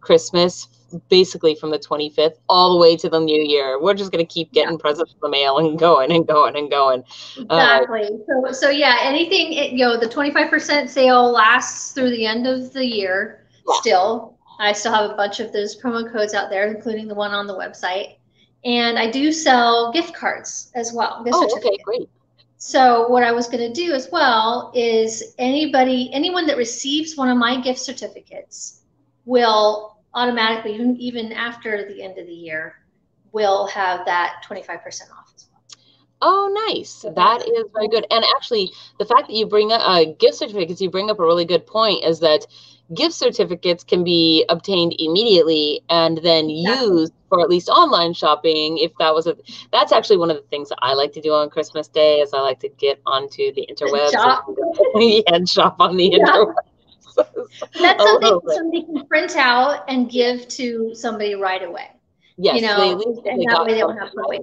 Christmas basically from the 25th all the way to the new year. We're just going to keep getting presents in the mail and going and going and going. Exactly. So yeah, anything, the 25% sale lasts through the end of the year still. I still have a bunch of those promo codes out there, including the one on the website. And I do sell gift cards as well. Okay, great. So what I was going to do as well is anyone that receives one of my gift certificates will automatically, even after the end of the year, will have that 25% off as well. Oh, nice. So that is very good. And actually, the fact that you bring up gift certificates, you bring up a really good point, is that gift certificates can be obtained immediately and then used for at least online shopping. If that was that's actually one of the things that I like to do on Christmas Day, is I like to get onto the interwebs and shop on the interwebs. That's something somebody can print out and give to somebody right away. Yes, and that way they don't have to wait.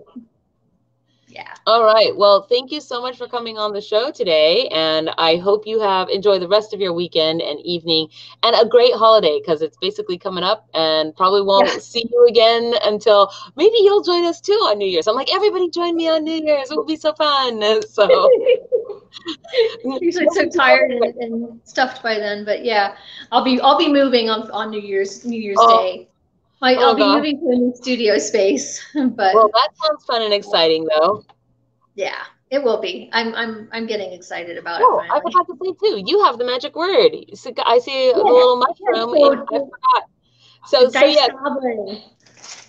Yeah. All right. Well, thank you so much for coming on the show today. And I hope you enjoy the rest of your weekend and evening and a great holiday, because it's basically coming up and probably won't see you again until maybe you'll join us too on New Year's. I'm like, everybody join me on New Year's. It will be so fun. So I'm usually so tired and stuffed by then. But yeah, I'll be moving on New Year's Day. I'll be moving to a new studio space, but that sounds fun and exciting, though. Yeah, it will be. I'm getting excited about it. I forgot to say too. You have the magic word. So I see the little mushroom, and I forgot. So yeah. Goblin.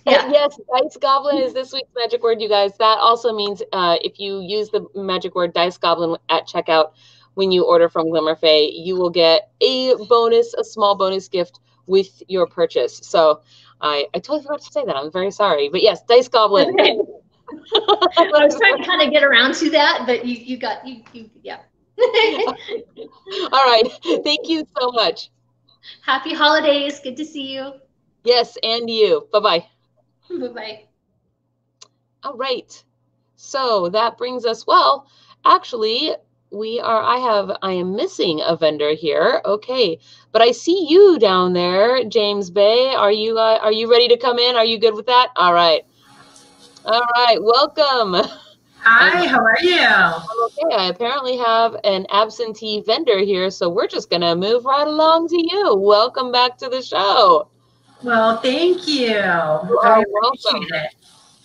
Yeah. Yes, Dice Goblin is this week's magic word, you guys. That also means if you use the magic word Dice Goblin at checkout when you order from Glimmerfae, you will get a small bonus gift with your purchase. So. I totally forgot to say that. I'm very sorry. But yes, Dice Goblin. Okay. I was trying to kind of get around to that, but you got. All right. Thank you so much. Happy holidays. Good to see you. Yes, and you. Bye-bye. Bye-bye. All right. So that brings us, actually, I am missing a vendor here. Okay, but I see you down there, James Bay. Are you ready to come in? Are you good with that? All right. Welcome. Hi. How are you? I'm okay. I apparently have an absentee vendor here, so we're just gonna move right along to you. Welcome back to the show. Well, thank you. You are welcome.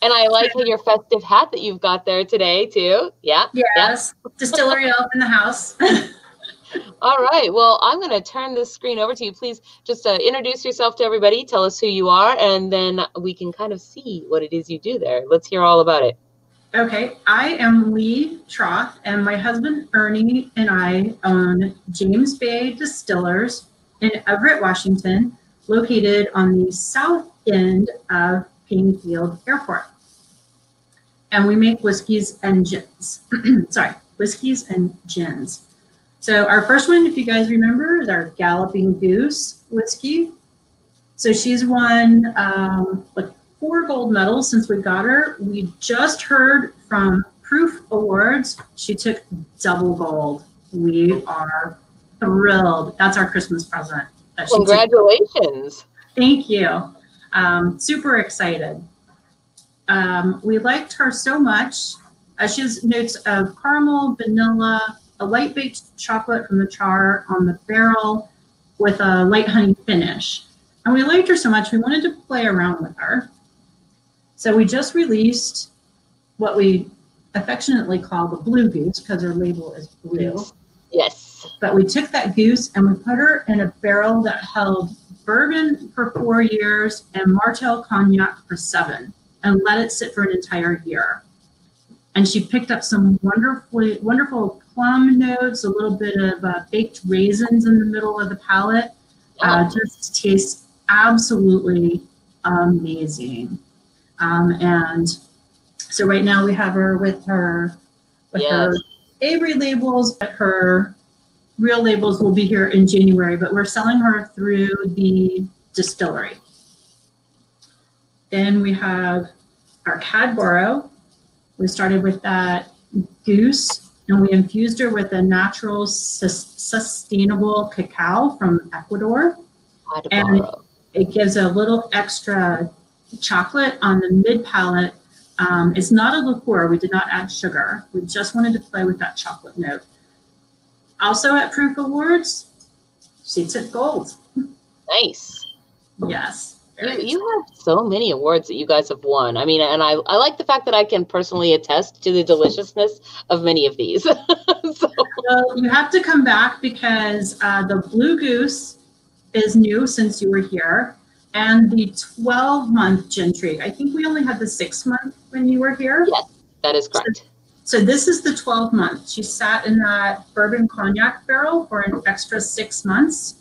And I like your festive hat that you've got there today, too. Yeah. Yes. Yeah. Distillery elf in the house. All right. Well, I'm going to turn this screen over to you. Please just introduce yourself to everybody. Tell us who you are, and then we can kind of see what it is you do there. Let's hear all about it. Okay. I am Lee Troth, and my husband, Ernie, and I own James Bay Distillers in Everett, Washington, located on the south end of Paine Field Airport. And we make whiskeys and gins. Whiskeys and gins. So our first one, if you guys remember, is our Galloping Goose whiskey. So she's won like 4 gold medals since we got her. We just heard from Proof Awards. She took double gold. We are thrilled. That's our Christmas present. Congratulations. Thank you. Super excited. We liked her so much. She has notes of caramel, vanilla, a light baked chocolate from the char on the barrel with a light honey finish. And we liked her so much, we wanted to play around with her. So we just released what we affectionately call the Blue Goose, because her label is blue. Yes. But we took that goose and we put her in a barrel that held bourbon for 4 years and Martell cognac for 7, and let it sit for an entire year. And she picked up some wonderful plum notes, a little bit of baked raisins in the middle of the palate. Just tastes absolutely amazing. And so right now we have her with her, her Avery labels, but her real labels will be here in January, but we're selling her through the distillery. Then we have our Cadboro. We started with that goose and we infused her with a natural sustainable cacao from Ecuador. And it gives a little extra chocolate on the mid palate. It's not a liqueur, we did not add sugar. We just wanted to play with that chocolate note. Also at Proof Awards, she took gold. Nice. Yes. You have so many awards that you guys have won. I mean, and I like the fact that I can personally attest to the deliciousness of many of these. Well, you have to come back because the Blue Goose is new since you were here. And the 12-month Gentry, I think we only had the 6-month when you were here. Yes, that is correct. So this is the 12-month. She sat in that bourbon cognac barrel for an extra 6 months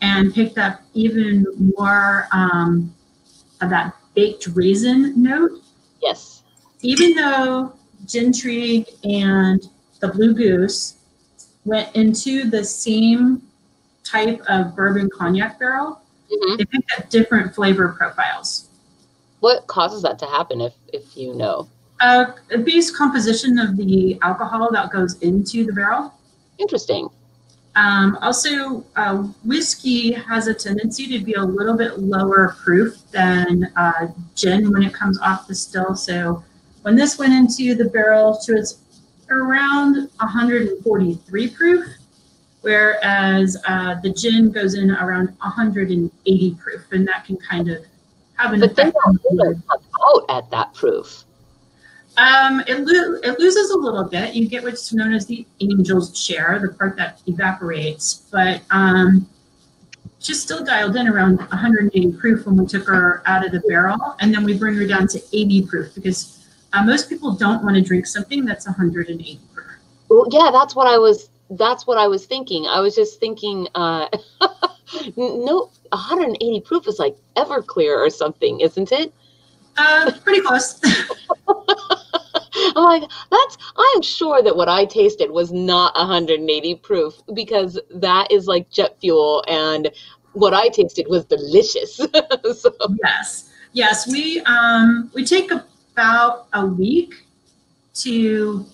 and picked up even more of that baked raisin note. Yes. Even though Gentry and the Blue Goose went into the same type of bourbon cognac barrel, mm-hmm. They picked up different flavor profiles. What causes that to happen, if you know? A base composition of the alcohol that goes into the barrel. Interesting. Also, whiskey has a tendency to be a little bit lower proof than gin when it comes off the still. So when this went into the barrel, so it's around 143 proof. Whereas the gin goes in around 180 proof, and that can kind of have an effect. But then that out at that proof. It loses a little bit. You get what's known as the angel's share, the part that evaporates. But she's still dialed in around 180 proof when we took her out of the barrel, and then we bring her down to 80 proof because most people don't want to drink something that's 180 proof. Well, yeah, that's what I was thinking. I was just thinking, no, 180 proof is like Everclear or something, isn't it? Pretty close. I'm like, I'm sure that what I tasted was not 180 proof because that is like jet fuel, and what I tasted was delicious. So. Yes. We take about a week to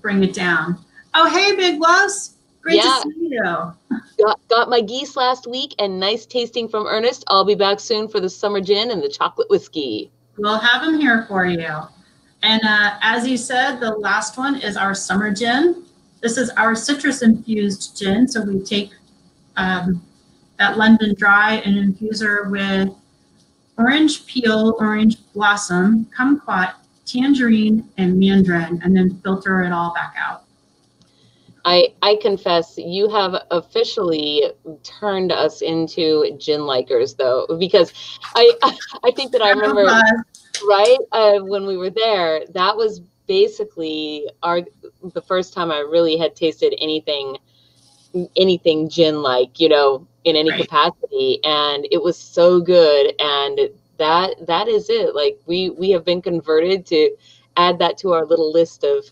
bring it down. Oh, hey, Big Loves. Great to see you. Got my geese last week, and nice tasting from Ernest. I'll be back soon for the summer gin and the chocolate whiskey. We'll have them here for you. And as you said, the last one is our summer gin. This is our citrus-infused gin. So we take that London Dry and infuse her with orange peel, orange blossom, kumquat, tangerine, and mandarin, and then filter it all back out. I confess, you have officially turned us into gin likers, though, because I think that I remember, right, when we were there, that was basically the first time I really had tasted anything gin-like, you know, in any capacity, and it was so good, and that is it. Like, we have been converted to add that to our little list of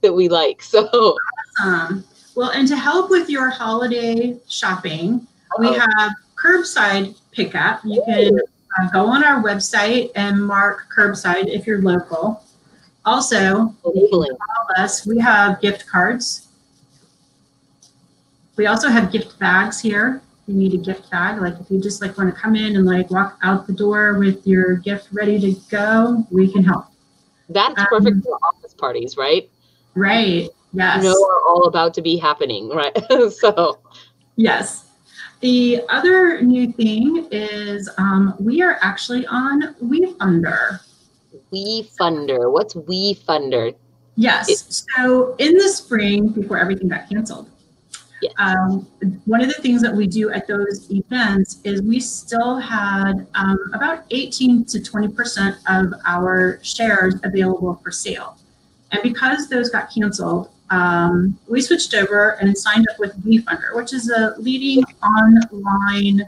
that we like, so... Awesome. Well, and to help with your holiday shopping, we have curbside pickup. You can go on our website and mark curbside if you're local. Also, we have gift cards. We also have gift bags here. You need a gift bag. Like if you just like want to come in and like walk out the door with your gift ready to go, we can help. That's perfect for office parties, right? Right. Yes. You know, are all about to be happening, right? So. Yes. The other new thing is we are actually on WeFunder. WeFunder. What's WeFunder? Yes. So in the spring, before everything got canceled, yes. One of the things that we do at those events is we still had about 18 to 20% of our shares available for sale. And because those got canceled, we switched over and signed up with WeFunder, which is a leading online.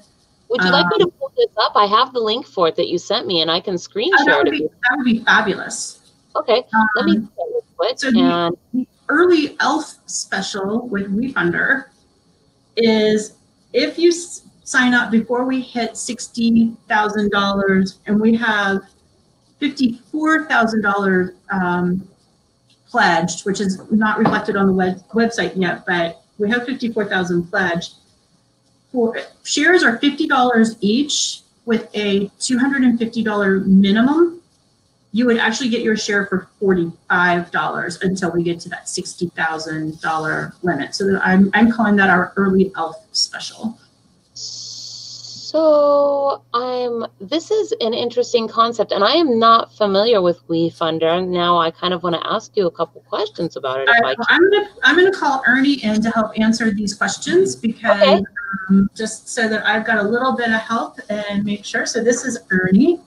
Would you like me to pull this up? I have the link for it that you sent me, and I can screenshare it. That would be fabuless. Okay, let me put so the early elf special with WeFunder is if you sign up before we hit $60,000, and we have $54,000. Pledged, which is not reflected on the website yet, but we have 54,000 pledged. Shares are $50 each with a $250 minimum. You would actually get your share for $45 until we get to that $60,000 limit. So I'm calling that our early elf special. So this is an interesting concept, and I am not familiar with WeFunder. Now I kind of want to ask you a couple questions about it. Right, well, I'm gonna call Ernie in to help answer these questions because okay. Just so that I've got a little bit of help and make sure. So this is Ernie.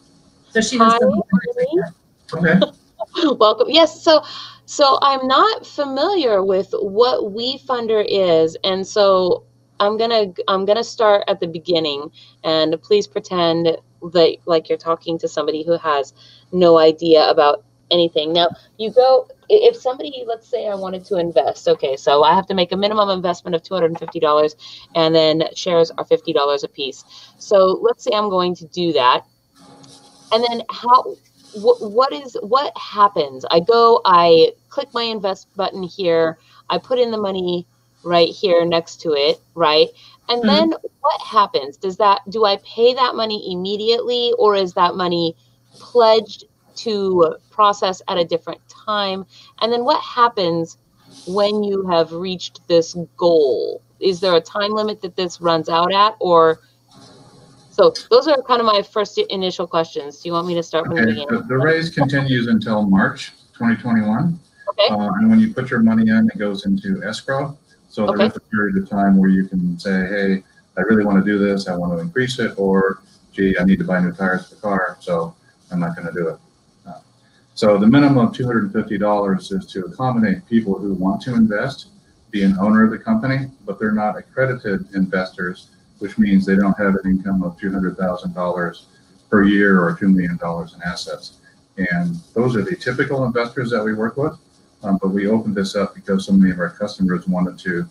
So she does. Hi, Ernie. Okay. Welcome. Yes. So I'm not familiar with what WeFunder is, and so. I'm gonna start at the beginning, and please pretend that like you're talking to somebody who has no idea about anything. Now you go, if somebody, let's say I wanted to invest, okay, so I have to make a minimum investment of $250, and then shares are $50 a piece. So let's say I'm going to do that, and then what happens? I go, I click my invest button here, I put in the money. Right here next to it, right? And then what happens? Do I pay that money immediately, or is that money pledged to process at a different time? And then what happens when you have reached this goal? Is there a time limit that this runs out at, or? So those are kind of my first initial questions. Do you want me to start from the beginning? The raise continues until March 2021. Okay. And when you put your money in, it goes into escrow. So there is a period of time where you can say, hey, I really want to do this. I want to increase it. Or, gee, I need to buy new tires for the car, so I'm not going to do it. So the minimum of $250 is to accommodate people who want to invest, be an owner of the company, but they're not accredited investors, which means they don't have an income of $200,000 per year or $2 million in assets. And those are the typical investors that we work with. But we opened this up because so many of our customers wanted to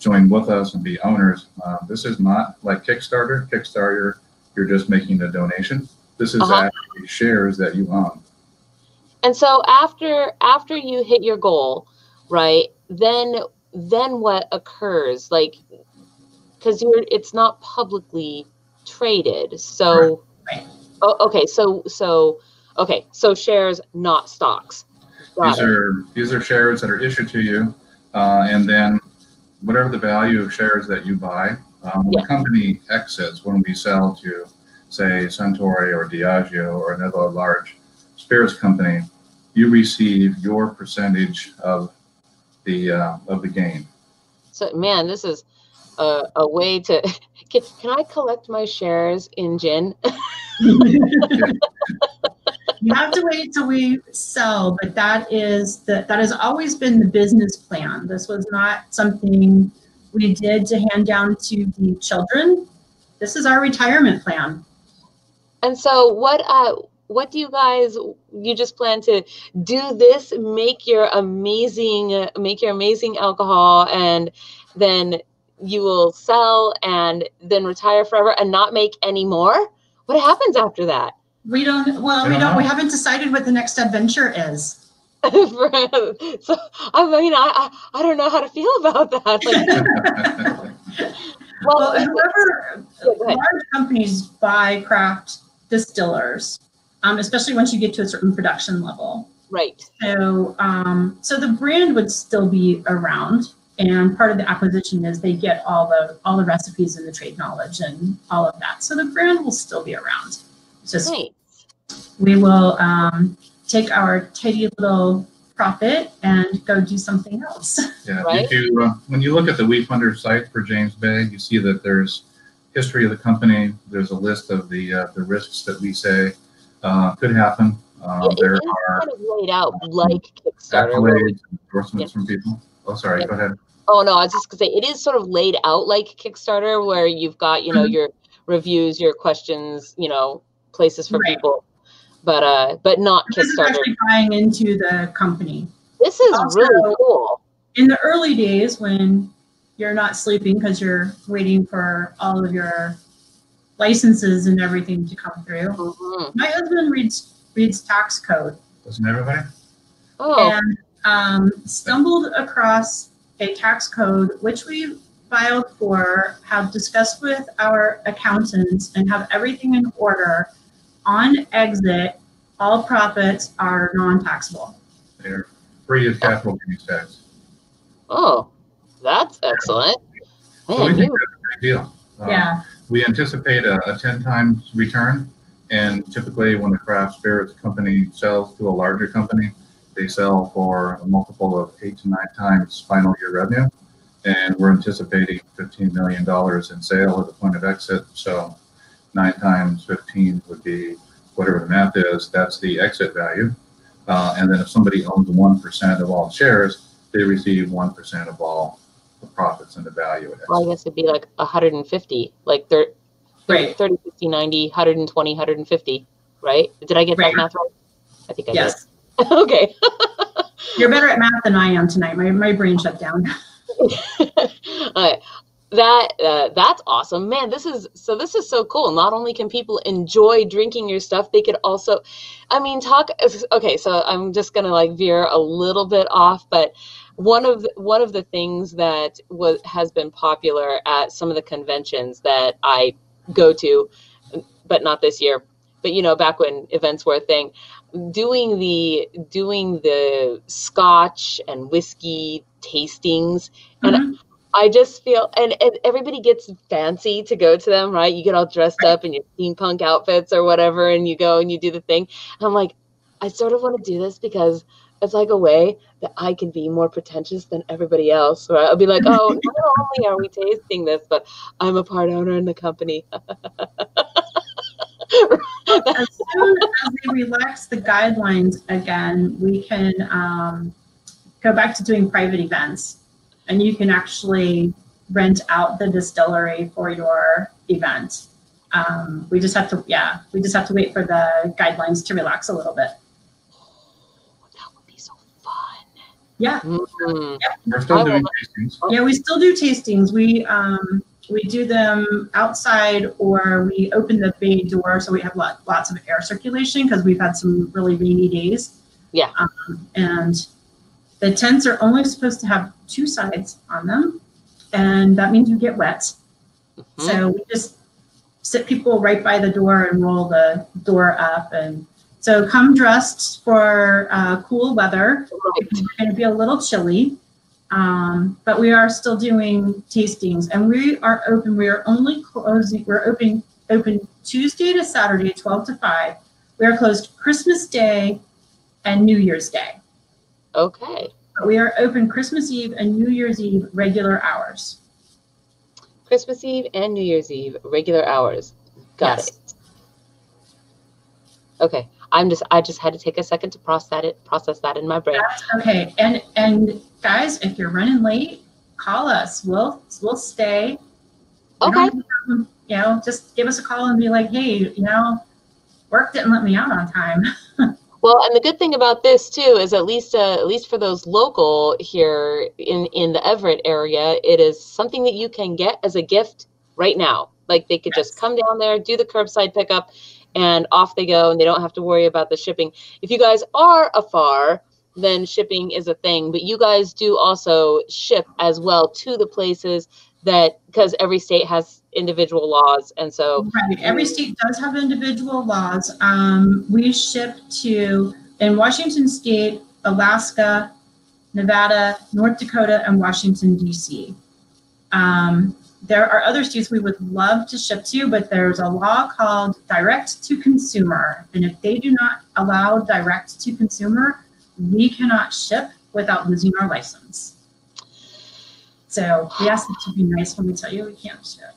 join with us and be owners. This is not like Kickstarter. Kickstarter, you're just making a donation. This is actually shares that you own. And so after you hit your goal, right, then what occurs? Like, because it's not publicly traded. So, right. Oh, okay, so shares, not stocks. These are shares that are issued to you, and then whatever the value of shares that you buy, when the company exits, when we sell to, say, Suntory or Diageo or another large spirits company, you receive your percentage of the gain. So, man, this is a way to can I collect my shares in gin? You have to wait till we sell, but that has always been the business plan. This was not something we did to hand down to the children. This is our retirement plan. And so what do you guys, you just plan to do this, make your amazing alcohol, and then you will sell and then retire forever and not make any more? What happens after that? We don't, well, we haven't decided what the next adventure is. So I mean, I don't know how to feel about that. Like, well, whoever large companies buy craft distillers, especially once you get to a certain production level. Right. So, so the brand would still be around, and part of the acquisition is they get all the recipes and the trade knowledge and all of that. So the brand will still be around. It's just right. We will take our tidy little profit and go do something else. Yeah. Right? When you look at the WeFunder site for James Bay, you see that there's history of the company. There's a list of the risks that we say could happen. There are kind of laid out like Kickstarter accolades and endorsements from people. Oh, sorry. Go ahead. Oh no, I was just gonna say it is sort of laid out like Kickstarter, where you've got your reviews, your questions, places for people, but not Kickstarter. Actually buying into the company. This is also really cool. In the early days, when you're not sleeping because you're waiting for all of your licenses and everything to come through, my husband reads tax code. Doesn't everybody? Oh. And stumbled across a tax code, which we filed for, have discussed with our accountants, and have everything in order. On exit, all profits are non-taxable. They're free of capital gains tax. Oh, that's excellent. So we think that's a big deal. We anticipate a 10 times return. And typically when a craft spirits company sells to a larger company, they sell for a multiple of 8 to 9 times final year revenue. And we're anticipating $15 million in sale at the point of exit. So 9 times 15 would be whatever the math is, that's the exit value. And then if somebody owns 1% of all shares, they receive 1% of all the profits and the value. Well, I guess it'd be like 150, like 30, 50, 90, 120, 150, right? Did I get that math right? I think I did. Okay. You're better at math than I am tonight. My brain shut down. That's awesome, man. This is so cool. Not only can people enjoy drinking your stuff, they could also, okay, so I'm just gonna like veer a little bit off, but one of the things that has been popular at some of the conventions that I go to, but not this year, but back when events were a thing, doing the scotch and whiskey tastings. And I just feel, and everybody gets fancy to go to them, right? You get all dressed up in your steampunk outfits or whatever, and you go and you do the thing. And I'm like, I sort of want to do this because it's like a way that I can be more pretentious than everybody else. Right? I'll be like, oh, not only are we tasting this, but I'm a part owner in the company. As soon as they relax the guidelines again, we can go back to doing private events. And you can actually rent out the distillery for your event. We just have to, we just have to wait for the guidelines to relax a little bit. Yeah. We're still doing tastings. Yeah, we still do tastings. We do them outside, or we open the bay door so we have lots of air circulation because we've had some really rainy days. Yeah. And the tents are only supposed to have 2 sides on them, and that means you get wet. So we just sit people right by the door and roll the door up. And so come dressed for cool weather. It's going to be a little chilly, but we are still doing tastings, and we are open. We are only closing. We're open Tuesday to Saturday, 12 to 5. We are closed Christmas Day and New Year's Day. Okay. But we are open Christmas Eve and New Year's Eve regular hours. Christmas Eve and New Year's Eve regular hours. Got it. Okay. I just had to take a second to process that in my brain. That's okay. And guys, if you're running late, call us. We'll stay. Okay. Just give us a call and be like, hey, work didn't let me out on time. Well, and the good thing about this too is at least for those local here in the Everett area, it is something that you can get as a gift right now. Like they could just come down there, do the curbside pickup, and off they go, and they don't have to worry about the shipping. If you guys are afar, then shipping is a thing. But you guys do also ship as well to the places that, because every state has individual laws. And so. Right. Every state does have individual laws. We ship to, in Washington State, Alaska, Nevada, North Dakota, and Washington, D.C. There are other states we would love to ship to, but there's a law called direct to consumer. And if they do not allow direct to consumer, we cannot ship without losing our license. So we ask it to be nice when we tell you we can't ship.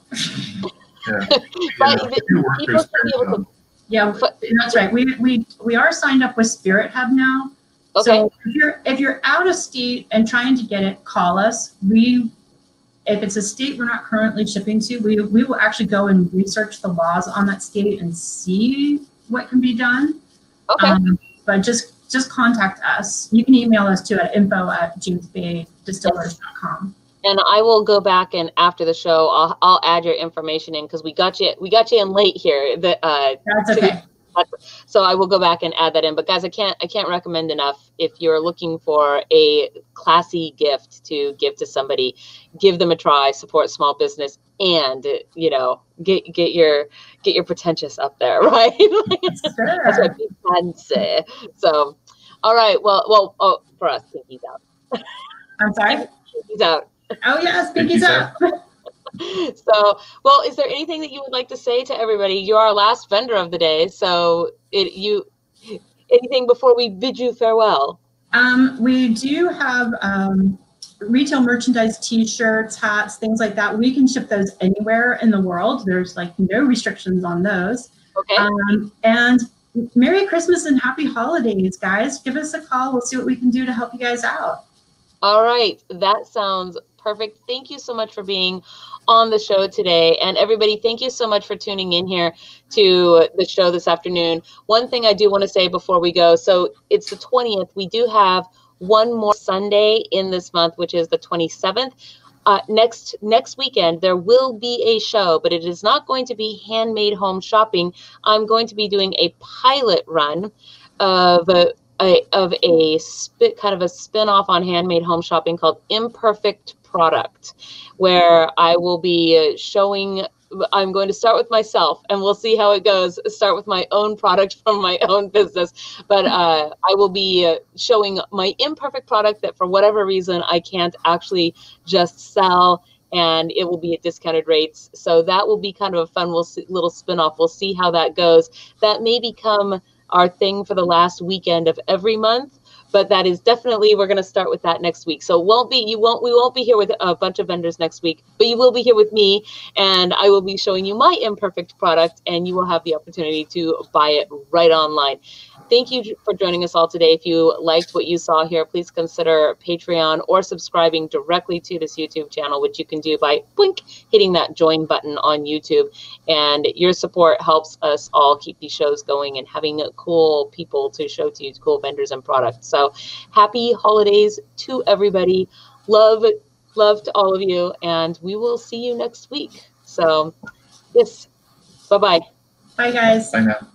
Yeah. Yeah, that's right. We are signed up with Spirit Hub now. Okay. So if you're out of state and trying to get it, call us. If it's a state we're not currently shipping to, we will actually go and research the laws on that state and see what can be done. Okay. But just contact us. You can email us too at info@jamesbaydistillers.com. And I will go back and after the show, I'll add your information in because we got you in late here. That's okay. So I will go back and add that in. But guys, I can't recommend enough. If you're looking for a classy gift to give to somebody, give them a try. Support small business, and you know, get your pretentious up there, right? Sure. That's what people can say. So, all right. Well. Oh, for us, pinkies out. I'm sorry. Pinkies out. Oh yes, pinkies out. So, well, is there anything that you would like to say to everybody? You're our last vendor of the day, so anything before we bid you farewell? We do have retail merchandise, T-shirts, hats, things like that. We can ship those anywhere in the world. There's like no restrictions on those. Okay. And Merry Christmas and Happy Holidays, guys. Give us a call. We'll see what we can do to help you guys out. All right. That sounds perfect. Thank you so much for being on the show today. And everybody, thank you so much for tuning in here to the show this afternoon. One thing I do want to say before we go, so it's the 20th. We do have one more Sunday in this month, which is the 27th. Next weekend, there will be a show, but it is not going to be handmade home shopping. I'm going to be doing a pilot run of a spin-off on handmade home shopping called Imperfect Product, where I will be showing, I'm going to start with myself and we'll see how it goes, start with my own product from my own business. But I will be showing my imperfect product that for whatever reason I can't actually just sell, and it will be at discounted rates. So that will be kind of a fun little spin-off. We'll see how that goes. That may become our thing for the last weekend of every month. But that is definitely, we're going to start with that next week. So we won't be here with a bunch of vendors next week, but you will be here with me, and I will be showing you my imperfect product, and you will have the opportunity to buy it right online. Thank you for joining us all today. If you liked what you saw here, please consider Patreon or subscribing directly to this YouTube channel, which you can do by blink, hitting that join button on YouTube. And your support helps us all keep these shows going and having cool people to show to you, cool vendors and products. So happy holidays to everybody. Love to all of you. And we will see you next week. So yes, bye-bye. Bye, guys. Bye now.